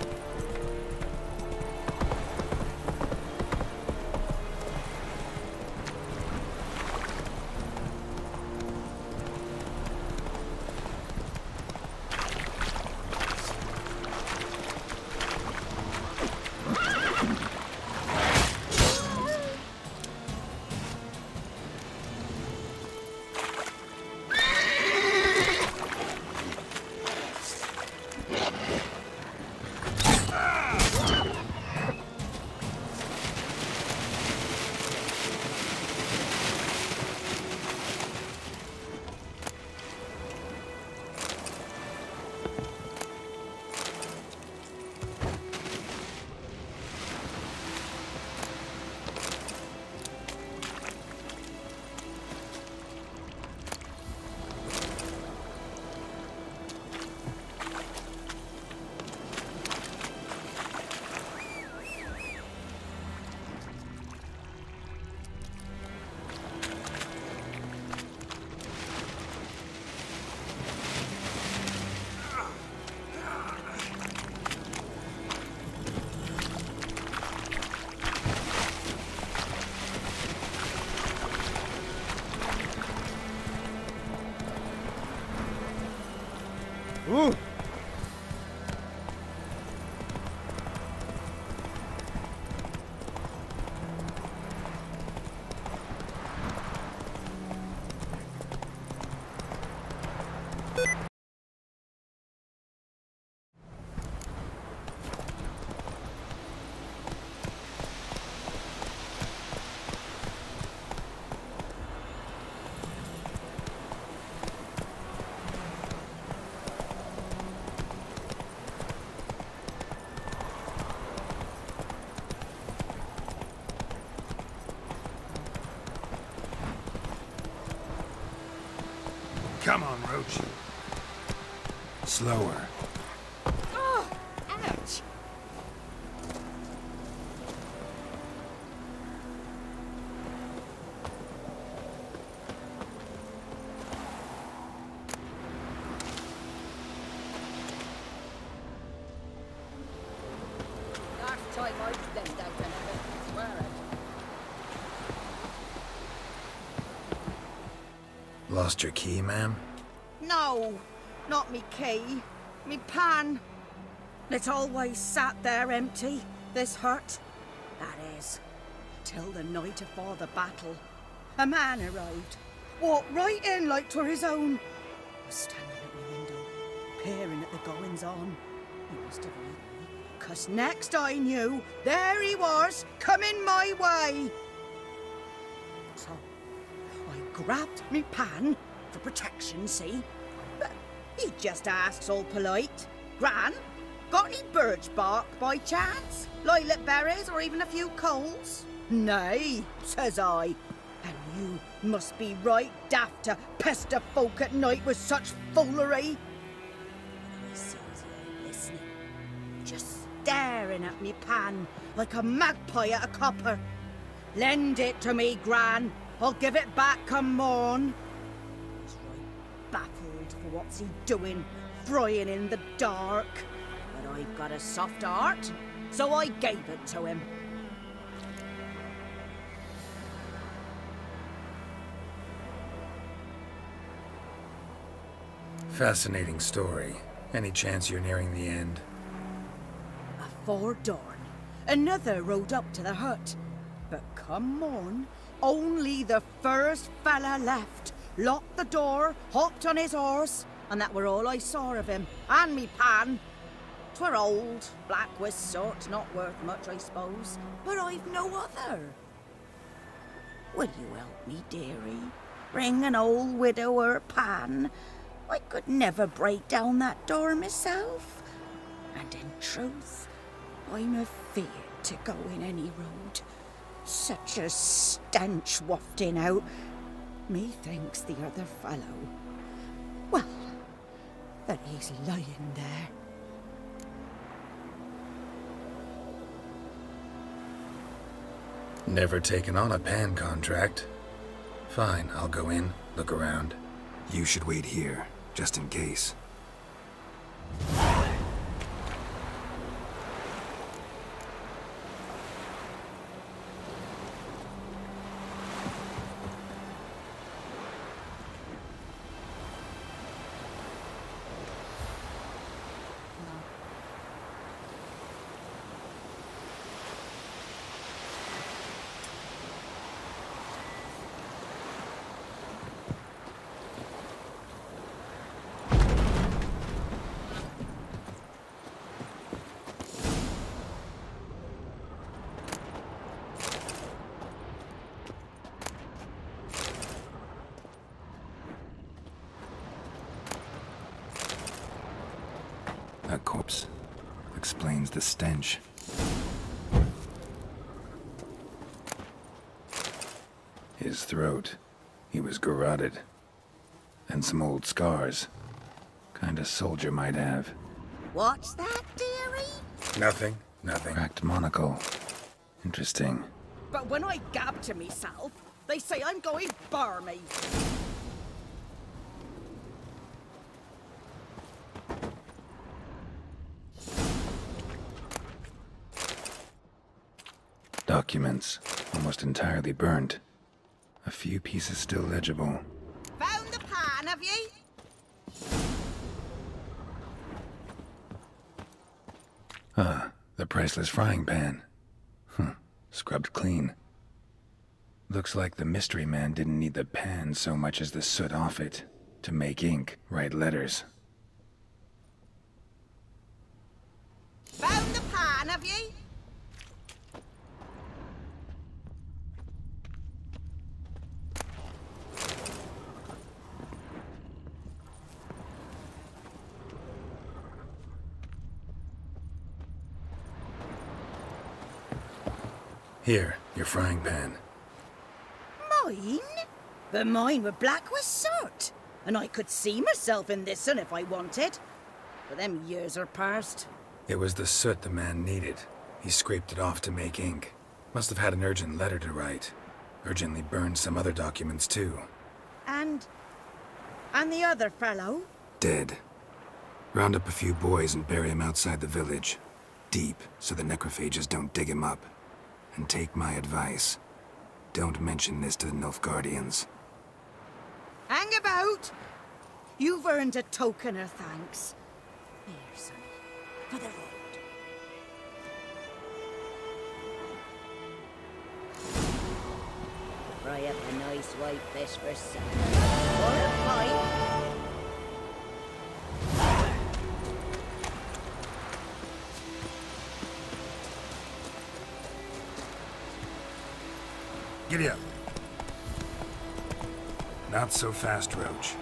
Come on, Roach. Slower. Oh, ouch. Last time I stepped out, I swear it. Lost your key, ma'am? No, not me key, me pan. It's always sat there empty, this hut. That is, till the night afore the battle. A man arrived, walked right in like 'twere his own. I was standing at my window, peering at the goings-on. He must have read me, 'cause next I knew, there he was, coming my way. So, I grabbed me pan, for protection, see? But he just asks all polite, Gran, Got any birch bark by chance? Lilac berries or even a few coals? Nay, says I. And you must be right daft to pester folk at night with such foolery. He seems listening, just staring at me pan like a magpie at a copper. Lend it to me, Gran. I'll give it back come morn. He's right baffled for what's he doing, frying in the dark. But I've got a soft heart, so I gave it to him. Fascinating story. Any chance you're nearing the end? Afore dawn, another rode up to the hut. But come morn, only the first fella left. Locked the door, hopped on his horse, and that were all I saw of him, and me pan. 'Twere old, black was sort, not worth much, I suppose, but I've no other. Will you help me, dearie? Bring an old widower pan. I could never break down that door myself. And in truth, I'm afeard to go in any road. Such a stench wafting out. Methinks the other fellow, well, that he's lying there. Never taken on a pan contract. Fine, I'll go in, look around. You should wait here. Just in case. Explains the stench. His throat. He was garroted. And some old scars. Kind a soldier might have. What's that, dearie? Nothing. Cracked monocle. Interesting. But when I gab to myself, they say I'm going barmy. Documents, almost entirely burnt. A few pieces still legible. Found the pan, have ye? Ah, the priceless frying pan. Scrubbed clean. Looks like the mystery man didn't need the pan so much as the soot off it. To make ink, write letters. Found the pan, have ye? Here, your frying pan. Mine? But mine were black with soot, and I could see myself in this one if I wanted. But them years are past. It was the soot the man needed. He scraped it off to make ink. Must have had an urgent letter to write. Urgently burned some other documents too. And the other fellow? Dead. Round up a few boys and bury him outside the village. Deep, so the necrophages don't dig him up. And take my advice. Don't mention this to the Nilfgaardians. Hang about! You've earned a token of thanks. Here, son, for the road. Fry up a nice white fish for supper. Or a pint. Giddy up. Not so fast, Roach.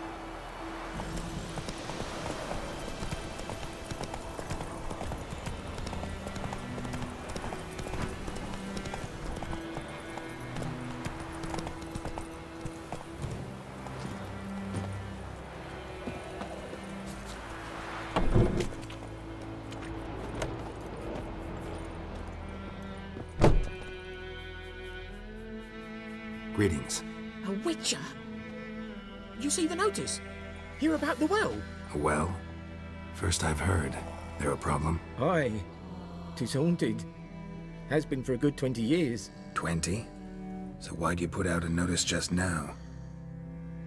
Greetings. A Witcher? You see the notice? Hear about the well? A well? First I've heard. There a problem? Aye. 'Tis haunted. Has been for a good 20 years. 20? So why'd you put out a notice just now?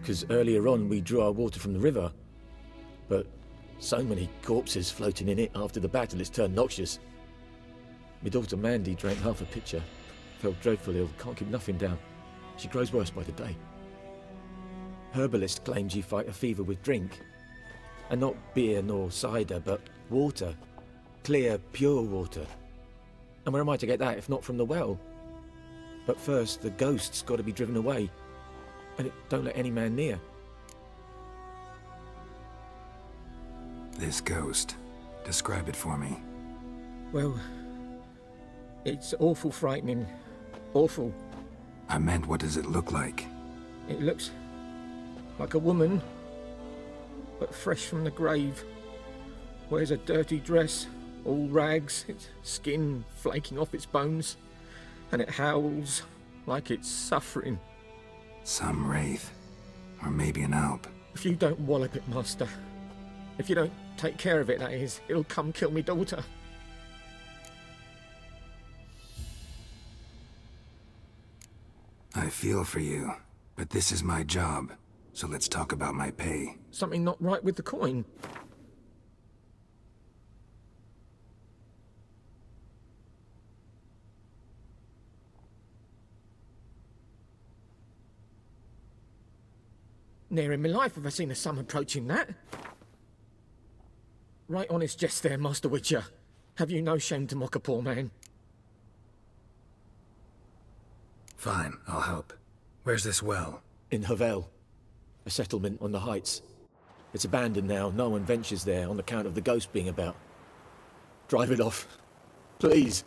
'Cause earlier on we drew our water from the river. But so many corpses floating in it after the battle it's turned noxious. My daughter Mandy drank half a pitcher. Fell dreadfully ill, can't keep nothing down. She grows worse by the day. Herbalist claims you fight a fever with drink. And not beer nor cider, but water. Clear, pure water. And where am I to get that if not from the well? But first, the ghost's got to be driven away. And it don't let any man near. This ghost. Describe it for me. Well, it's awful frightening. Awful. I meant, what does it look like? It looks like a woman, but fresh from the grave. Wears a dirty dress, all rags, its skin flaking off its bones, and it howls like it's suffering. Some wraith, or maybe an alp. If you don't wallop it, master, if you don't take care of it, that is, it'll come kill me daughter. I feel for you, but this is my job, so let's talk about my pay. Something not right with the coin. Near in my life have I seen a sum approaching that. Right honest jest there, Master Witcher. Have you no shame to mock a poor man? Fine, I'll help. Where's this well? In Havel, a settlement on the heights. It's abandoned now, no one ventures there on account of the ghost being about. Drive it off, please.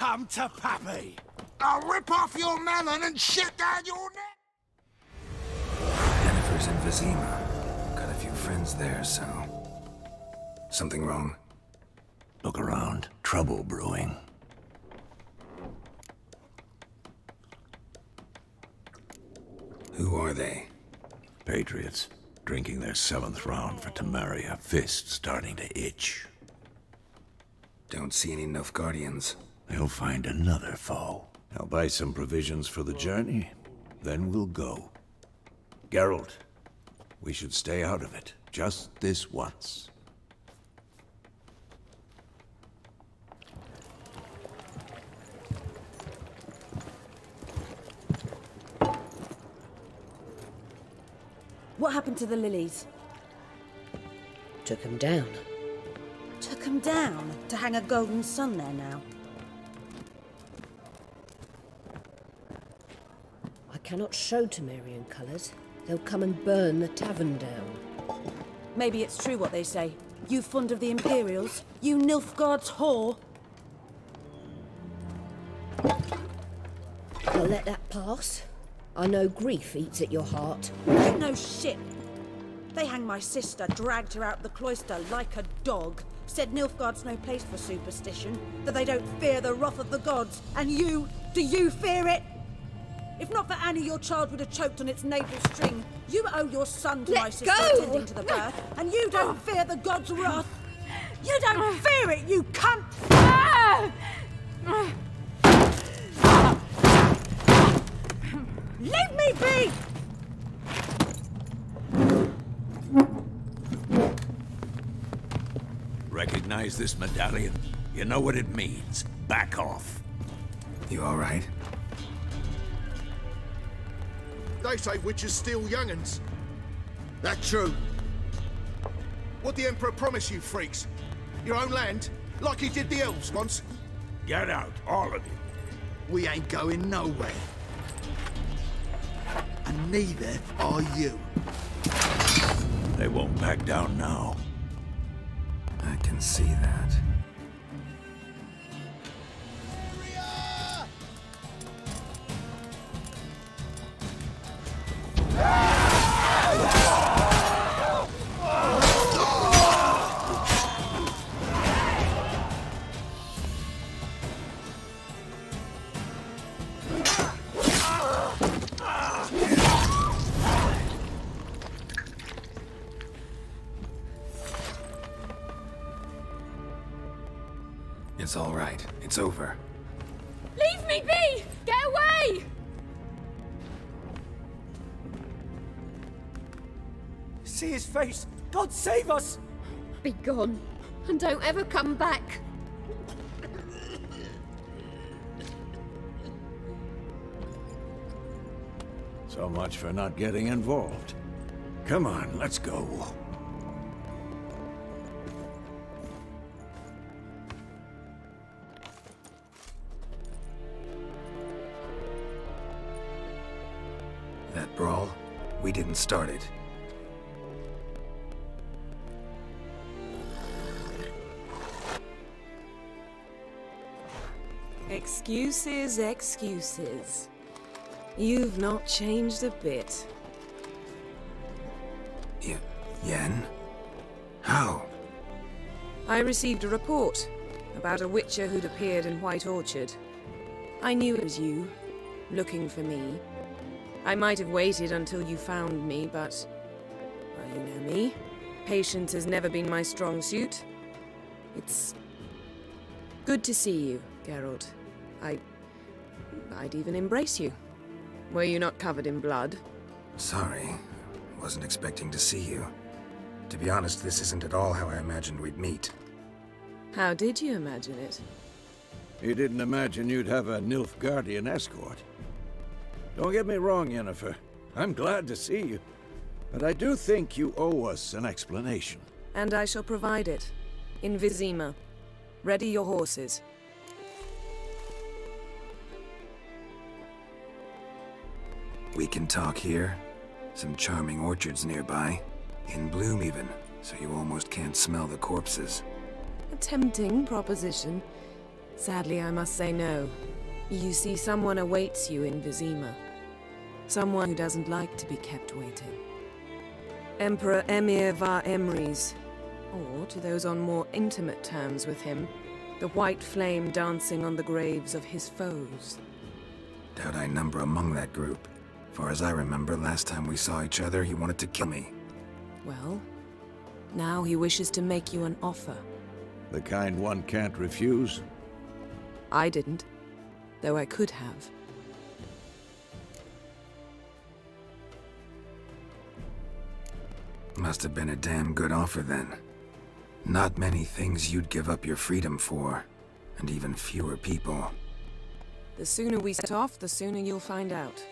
come to Pappy. I'll rip off your melon and shit down your neck! Yennefer's in Vizima. Got a few friends there, so... Something wrong? Look around. Trouble brewing. Who are they? Patriots. Drinking their 7th round for Temeria. Fists starting to itch. Don't see any Nilfgaardians. They'll find another foe. I'll buy some provisions for the journey, then we'll go. Geralt, we should stay out of it, just this once. What happened to the lilies? Took them down. Took them down? To hang a golden sun there now? Cannot show Temerian colours. They'll come and burn the tavern down. Maybe it's true what they say. You fond of the Imperials, you Nilfgaard's whore. I'll let that pass. I know grief eats at your heart. No shit. They hanged my sister, dragged her out the cloister like a dog. Said Nilfgaard's no place for superstition, that they don't fear the wrath of the gods. And you, do you fear it? If not for Annie, your child would have choked on its navel string. You owe your son to my sister attending to the birth, and you don't fear the god's wrath. You don't fear it, you cunt! Leave me be! Recognize this medallion? You know what it means. Back off. You all right? They say witches steal young'uns. That's true. What the Emperor promised you, freaks? Your own land, like he did the elves once. Get out, all of you. We ain't going nowhere. And neither are you. They won't back down now. I can see that. It's all right. It's over. Leave me be! Get away! See his face! God save us! Be gone, and don't ever come back. So much for not getting involved. Come on, let's go. That brawl, we didn't start it. Excuses, excuses. You've not changed a bit. Yen? How? I received a report about a witcher who'd appeared in White Orchard. I knew it was you, looking for me. I might have waited until you found me, but... Well, you know me. Patience has never been my strong suit. It's... good to see you, Geralt. I'd even embrace you. Were you not covered in blood? Sorry. Wasn't expecting to see you. To be honest, this isn't at all how I imagined we'd meet. How did you imagine it? You didn't imagine you'd have a Nilfgaardian escort. Don't get me wrong, Yennefer. I'm glad to see you. But I do think you owe us an explanation. And I shall provide it. In Vizima. Ready your horses. We can talk here. Some charming orchards nearby. In bloom even, so you almost can't smell the corpses. A tempting proposition. Sadly, I must say no. You see, someone awaits you in Vizima. Someone who doesn't like to be kept waiting. Emperor Emhyr Var Emreis, or, to those on more intimate terms with him, the white flame dancing on the graves of his foes. Doubt I number among that group. Far as I remember, last time we saw each other, he wanted to kill me. Well, now he wishes to make you an offer. The kind one can't refuse. I didn't, though I could have. Must have been a damn good offer then. Not many things you'd give up your freedom for, and even fewer people. The sooner we set off, the sooner you'll find out.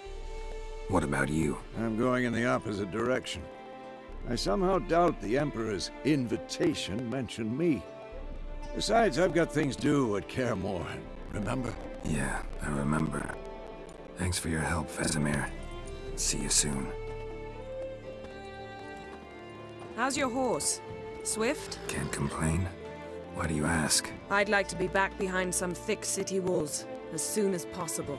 What about you? I'm going in the opposite direction. I somehow doubt the Emperor's invitation mentioned me. Besides, I've got things due at Kaer Morhen, remember? Yeah, I remember. Thanks for your help, Vesemir. See you soon. How's your horse? Swift? Can't complain. Why do you ask? I'd like to be back behind some thick city walls as soon as possible.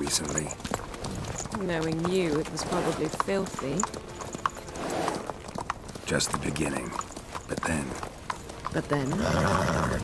Recently. Knowing you, it was probably filthy. Just the beginning. But then... But then? Right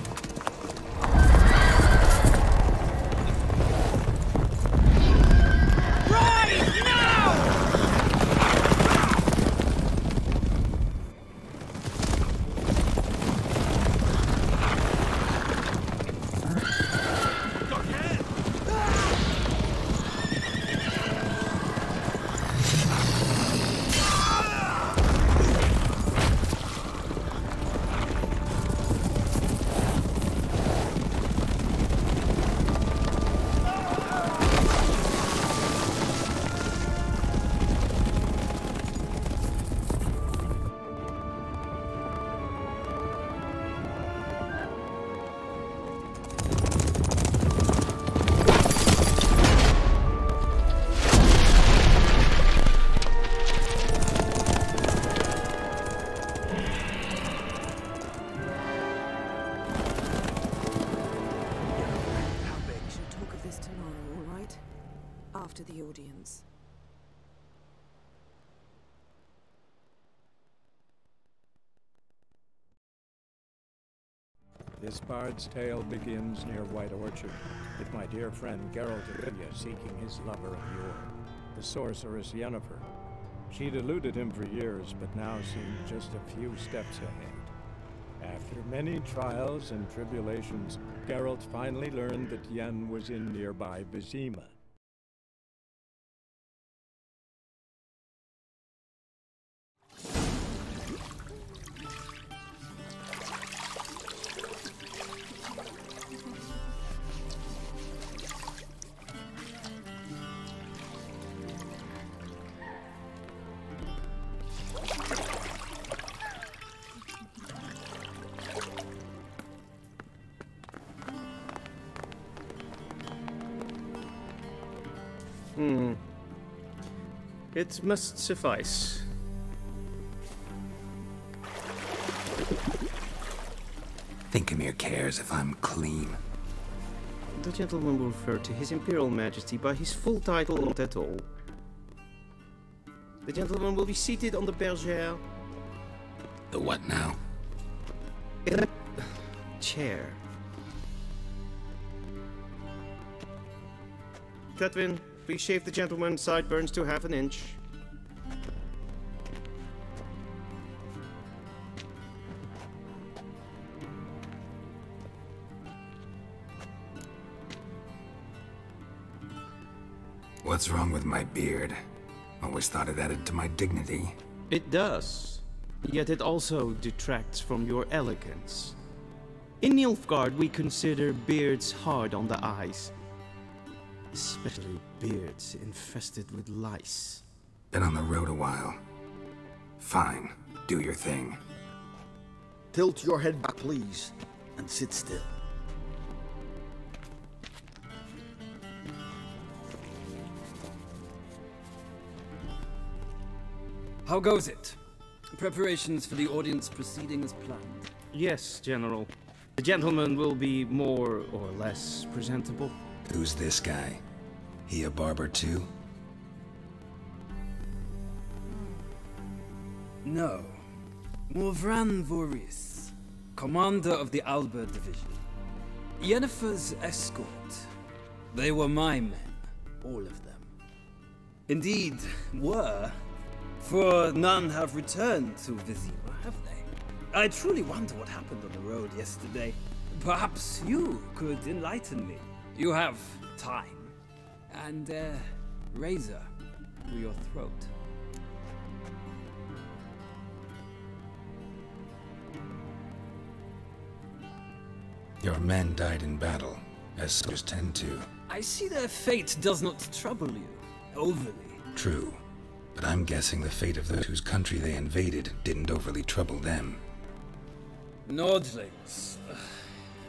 This bard's tale begins near White Orchard, with my dear friend Geralt of Rivia seeking his lover of yore, the sorceress Yennefer. She'd eluded him for years, but now seemed just a few steps ahead. After many trials and tribulations, Geralt finally learned that Yen was in nearby Vizima. It must suffice. Think Emhyr cares if I'm clean. The gentleman will refer to his Imperial Majesty by his full title, not at all. The gentleman will be seated on the bergère. The what now? In a chair. Catwin. Please shave the gentleman's sideburns to 1/2 inch. What's wrong with my beard? Always thought it added to my dignity. It does. Yet it also detracts from your elegance. In Nilfgaard, we consider beards hard on the eyes. Especially beards infested with lice. Been on the road a while. Fine, do your thing. Tilt your head back, please, and sit still. How goes it? Preparations for the audience proceeding as planned? Yes, General. The gentleman will be more or less presentable. Who's this guy? He a barber too? No. Morvran Voris, commander of the Albert Division. Yennefer's escort. They were my men, all of them. Indeed, were. For none have returned to Vizima, have they? I truly wonder what happened on the road yesterday. Perhaps you could enlighten me. You have time. And a razor to your throat. Your men died in battle, as soldiers tend to. I see their fate does not trouble you overly. True. But I'm guessing the fate of those whose country they invaded didn't overly trouble them. Nordlings,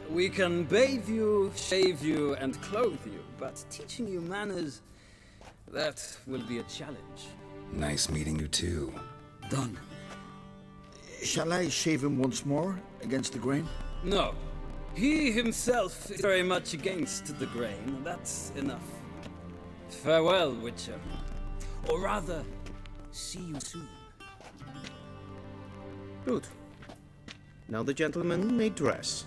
we can bathe you, shave you, and clothe you, but teaching you manners, that will be a challenge. Nice meeting you too. Done. Shall I shave him once more, against the grain? No. He himself is very much against the grain. That's enough. Farewell, Witcher. Or rather, see you soon. Good. Now the gentleman may dress.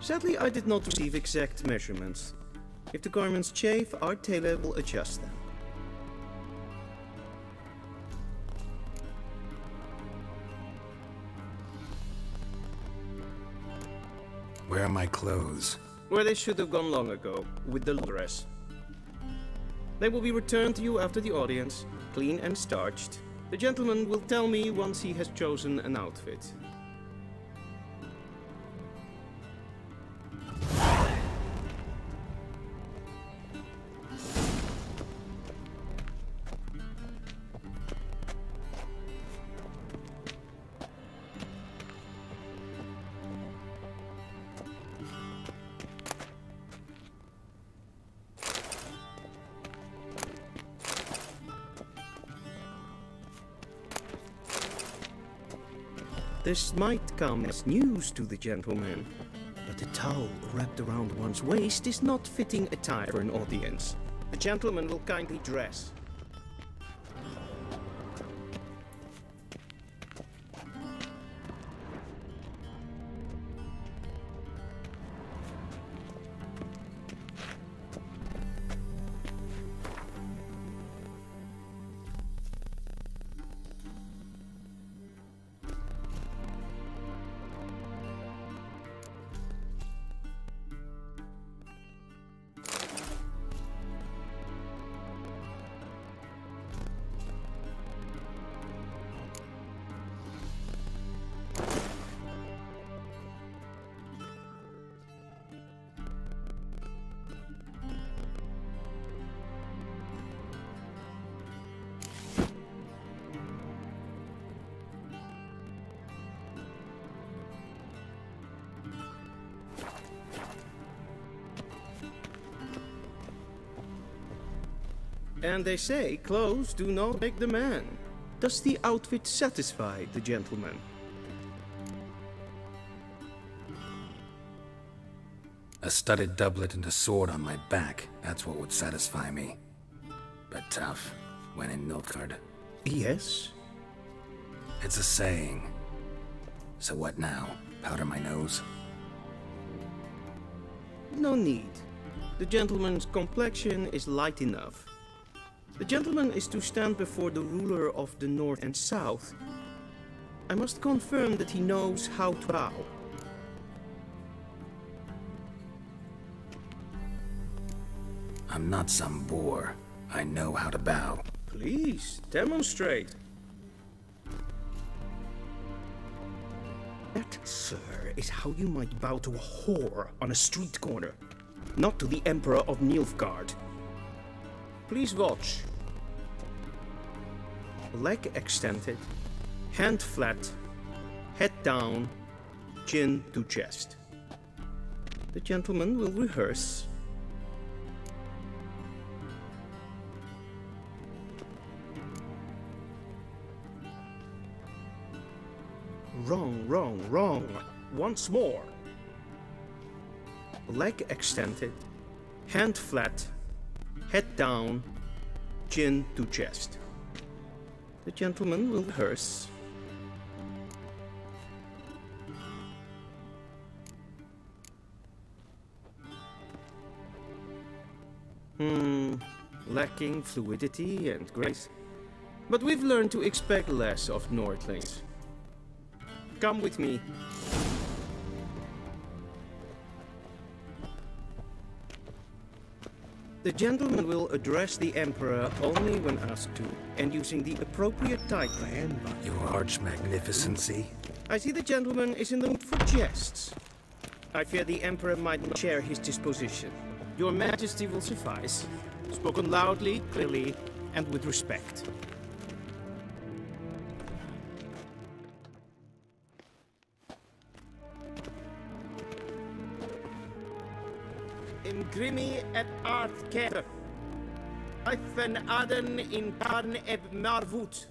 Sadly, I did not receive exact measurements. If the garments chafe, our tailor will adjust them. Where are my clothes? Where they should have gone long ago, with the dress. They will be returned to you after the audience, clean and starched. The gentleman will tell me once he has chosen an outfit. This might come as news to the gentleman, but a towel wrapped around one's waist is not fitting attire for an audience. The gentleman will kindly dress. And they say clothes do not make the man. Does the outfit satisfy the gentleman? A studded doublet and a sword on my back, that's what would satisfy me. But tough, when in Nilfgaard. Yes? It's a saying. So what now? Powder my nose? No need. The gentleman's complexion is light enough. The gentleman is to stand before the ruler of the north and south. I must confirm that he knows how to bow. I'm not some boor. I know how to bow. Please, demonstrate. That, sir, is how you might bow to a whore on a street corner, not to the Emperor of Nilfgaard. Please watch. Leg extended, hand flat, head down, chin to chest. The gentleman will rehearse. Wrong, wrong, wrong. Once more. Leg extended, hand flat, head down, chin to chest. The gentleman will rehearse. Lacking fluidity and grace. But we've learned to expect less of Nordlings. Come with me. The gentleman will address the Emperor only when asked to, and using the appropriate title. Your Arch-Magnificency. I see the gentleman is in the mood for jests. I fear the Emperor might not share his disposition. Your Majesty will suffice. Spoken loudly, clearly, and with respect. Grimi et Arthker, Eifen Aden in Karn eb Marvut,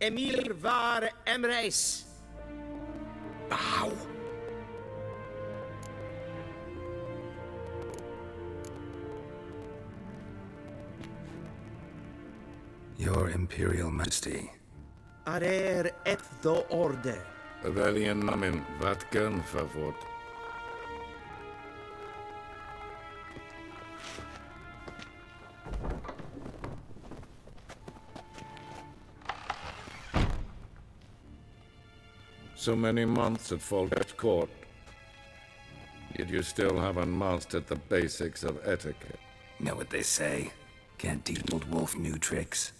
Emhyr Var Emreis. Bow. Your Imperial Majesty. Arer et the Order. Velen namen Vatkan favor. So many months at Falters Court, yet you still haven't mastered the basics of etiquette. Know what they say? Can't teach old wolf new tricks.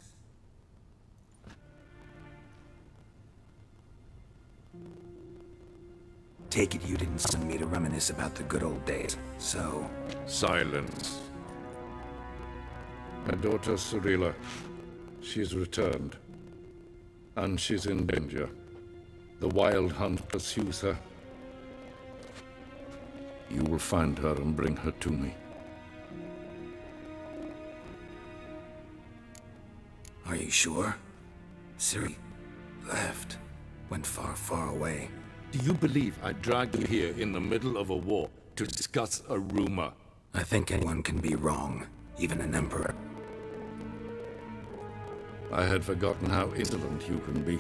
Take it you didn't send me to reminisce about the good old days, so... Silence. My daughter Cirilla, she's returned, and she's in danger. The Wild Hunt pursues her. You will find her and bring her to me. Are you sure? Ciri left. Went far, far away. Do you believe I dragged you here in the middle of a war to discuss a rumor? I think anyone can be wrong, even an emperor. I had forgotten how insolent you can be.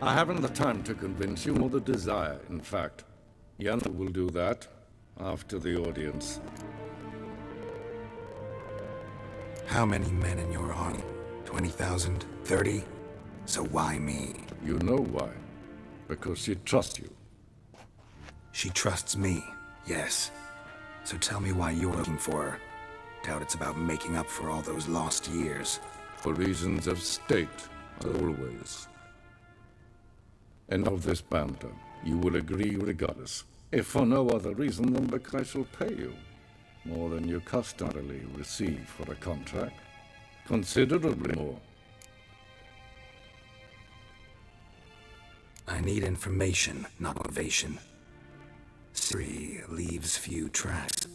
I haven't the time to convince you, or the desire, in fact. Yennefer will do that after the audience. How many men in your army? 20,000? 30? So why me? You know why. Because she trusts you. She trusts me, yes. So tell me why you're looking for her. Doubt it's about making up for all those lost years. For reasons of state, as always. Enough of this banter. You will agree regardless, if for no other reason than because I shall pay you more than you customarily receive for a contract. Considerably more. I need information, not motivation. Ciri leaves few tracks.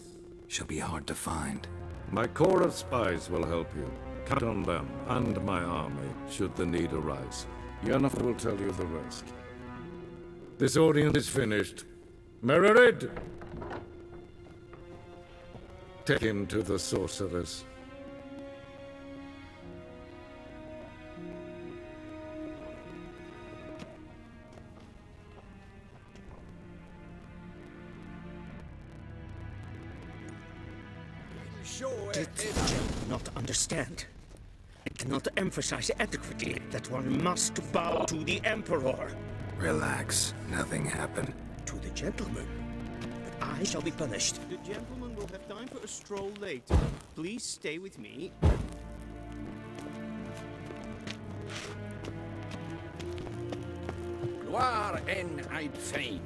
She'll be hard to find. My corps of spies will help you. Count on them and my army should the need arise. Yennefer will tell you the rest. This audience is finished. Mererid! Take him to the sorceress. not understand. I cannot emphasize adequately that one must bow to the Emperor. Relax, nothing happened. To the gentleman? But I shall be punished. The gentleman will have time for a stroll later. Please stay with me. Gloire en I'd fain.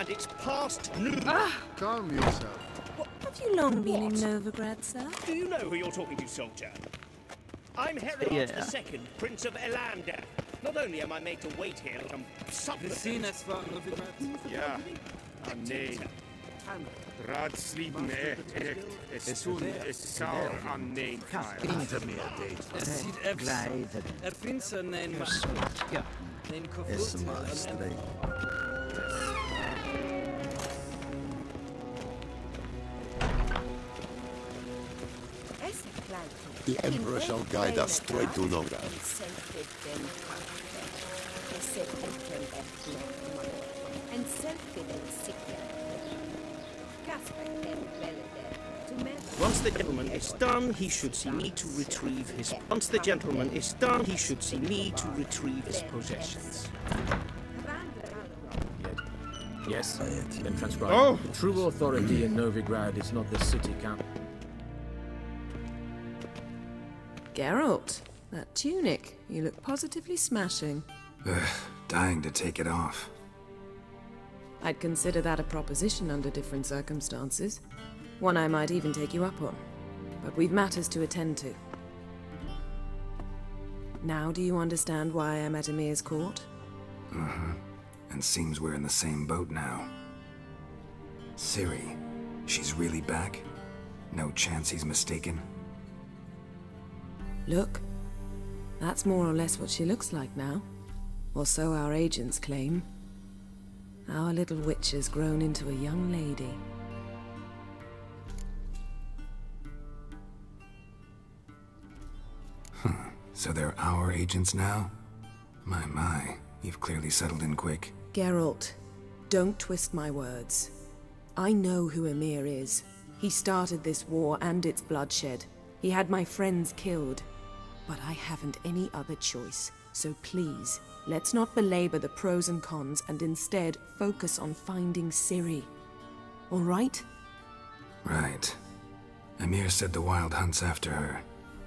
And it's past noon. Calm yourself. What? Have you long been in Novigrad, sir? Do you know who you're talking to, soldier? I'm Herald II, Prince of Elander. Not only am I made to wait here, but I'm suppliant. Seen as far Novigrad? Yeah. Nee. Ratslieben echt. Es tun es sauer an den hinter mir Es sieht ergleitet. Finster nein was. Ja. Den Kopf The Emperor shall guide us straight to Novigrad. And Once the gentleman is done, he should see me to retrieve his. Once the gentleman is done, he should see me to retrieve his possessions. Yes, then transcribe. Oh. The true authority in Novigrad is not the city camp. Geralt, that tunic, you look positively smashing. Dying to take it off. I'd consider that a proposition under different circumstances. One I might even take you up on. But we've matters to attend to. Now do you understand why I'm at Emhyr's court? Mm-hmm. And seems we're in the same boat now. Ciri, she's really back? No chance he's mistaken? Look, that's more or less what she looks like now. Or so our agents claim. Our little witch has grown into a young lady. Huh. So they're our agents now? My, my. You've clearly settled in quick. Geralt, don't twist my words. I know who Emhyr is. He started this war and its bloodshed. He had my friends killed. But I haven't any other choice, so please, let's not belabor the pros and cons, and instead focus on finding Ciri. All right? Right. Emhyr said the Wild Hunt's after her.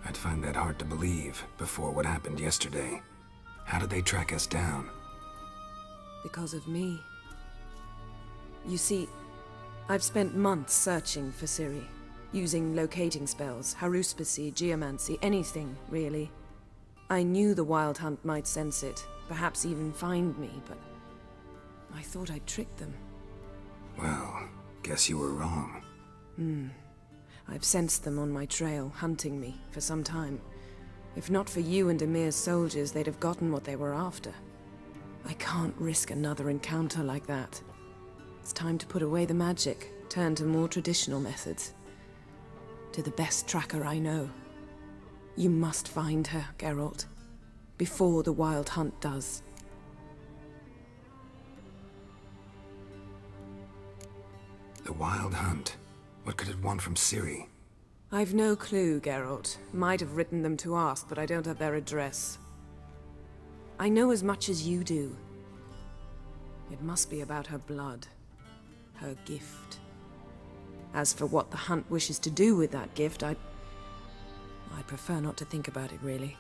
I'd find that hard to believe before what happened yesterday. How did they track us down? Because of me. You see, I've spent months searching for Ciri, using locating spells, haruspicy, geomancy, anything, really. I knew the Wild Hunt might sense it, perhaps even find me, but I thought I'd tricked them. Well, guess you were wrong. Hmm. I've sensed them on my trail, hunting me, for some time. If not for you and Emhyr's soldiers, they'd have gotten what they were after. I can't risk another encounter like that. It's time to put away the magic, turn to more traditional methods. To the best tracker I know. You must find her, Geralt, before the Wild Hunt does. The Wild Hunt? What could it want from Ciri? I've no clue, Geralt. Might have written them to ask, but I don't have their address. I know as much as you do. It must be about her blood, her gift. As for what the Hunt wishes to do with that gift, I prefer not to think about it, really.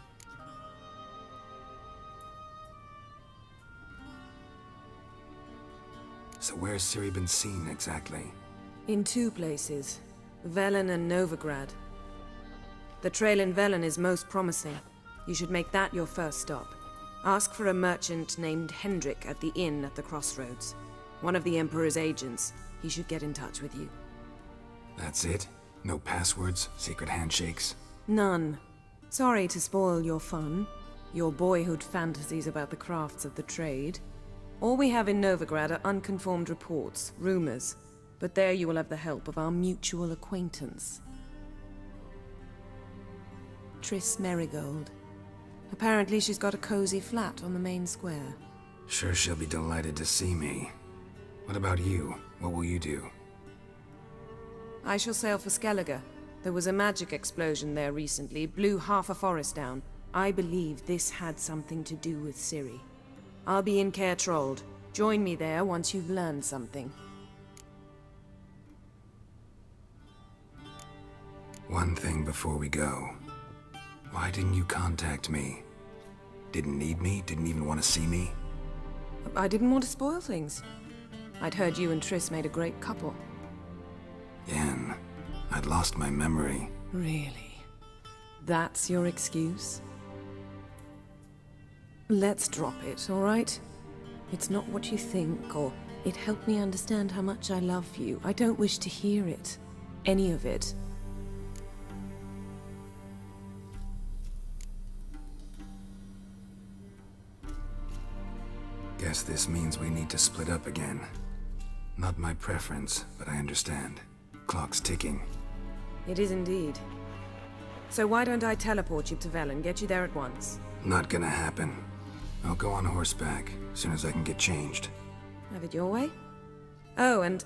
So where's Ciri been seen, exactly? In two places. Velen and Novigrad. The trail in Velen is most promising. You should make that your first stop. Ask for a merchant named Hendrik at the inn at the crossroads. One of the Emperor's agents. He should get in touch with you. That's it? No passwords? Secret handshakes? None. Sorry to spoil your fun, your boyhood fantasies about the crafts of the trade. All we have in Novigrad are unconfirmed reports, rumors, but there you will have the help of our mutual acquaintance. Triss Merigold, Apparently she's got a cozy flat on the main square. Sure, she'll be delighted to see me. What about you? What will you do? I shall sail for Skellige. There was a magic explosion there recently, blew half a forest down. I believe this had something to do with Ciri. I'll be in Kaer Trold. Join me there once you've learned something. One thing before we go. Why didn't you contact me? Didn't need me? Didn't even want to see me? I didn't want to spoil things. I'd heard you and Triss made a great couple. Yen, I'd lost my memory. Really? That's your excuse? Let's drop it, all right? It's not what you think, or it helped me understand how much I love you. I don't wish to hear it. Any of it. Guess this means we need to split up again. Not my preference, but I understand. Clock's ticking. It is indeed. So why don't I teleport you to Velen, get you there at once? Not gonna happen. I'll go on horseback, as soon as I can get changed. Have it your way? Oh, and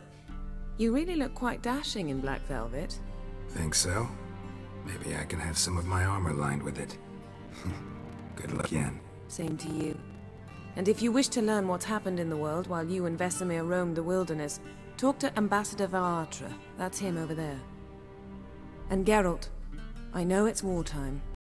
you really look quite dashing in black velvet. Think so? Maybe I can have some of my armor lined with it. Good luck, Yen. Same to you. And if you wish to learn what's happened in the world while you and Vesemir roamed the wilderness, talk to Ambassador Varatra. That's him over there. And Geralt, I know it's wartime,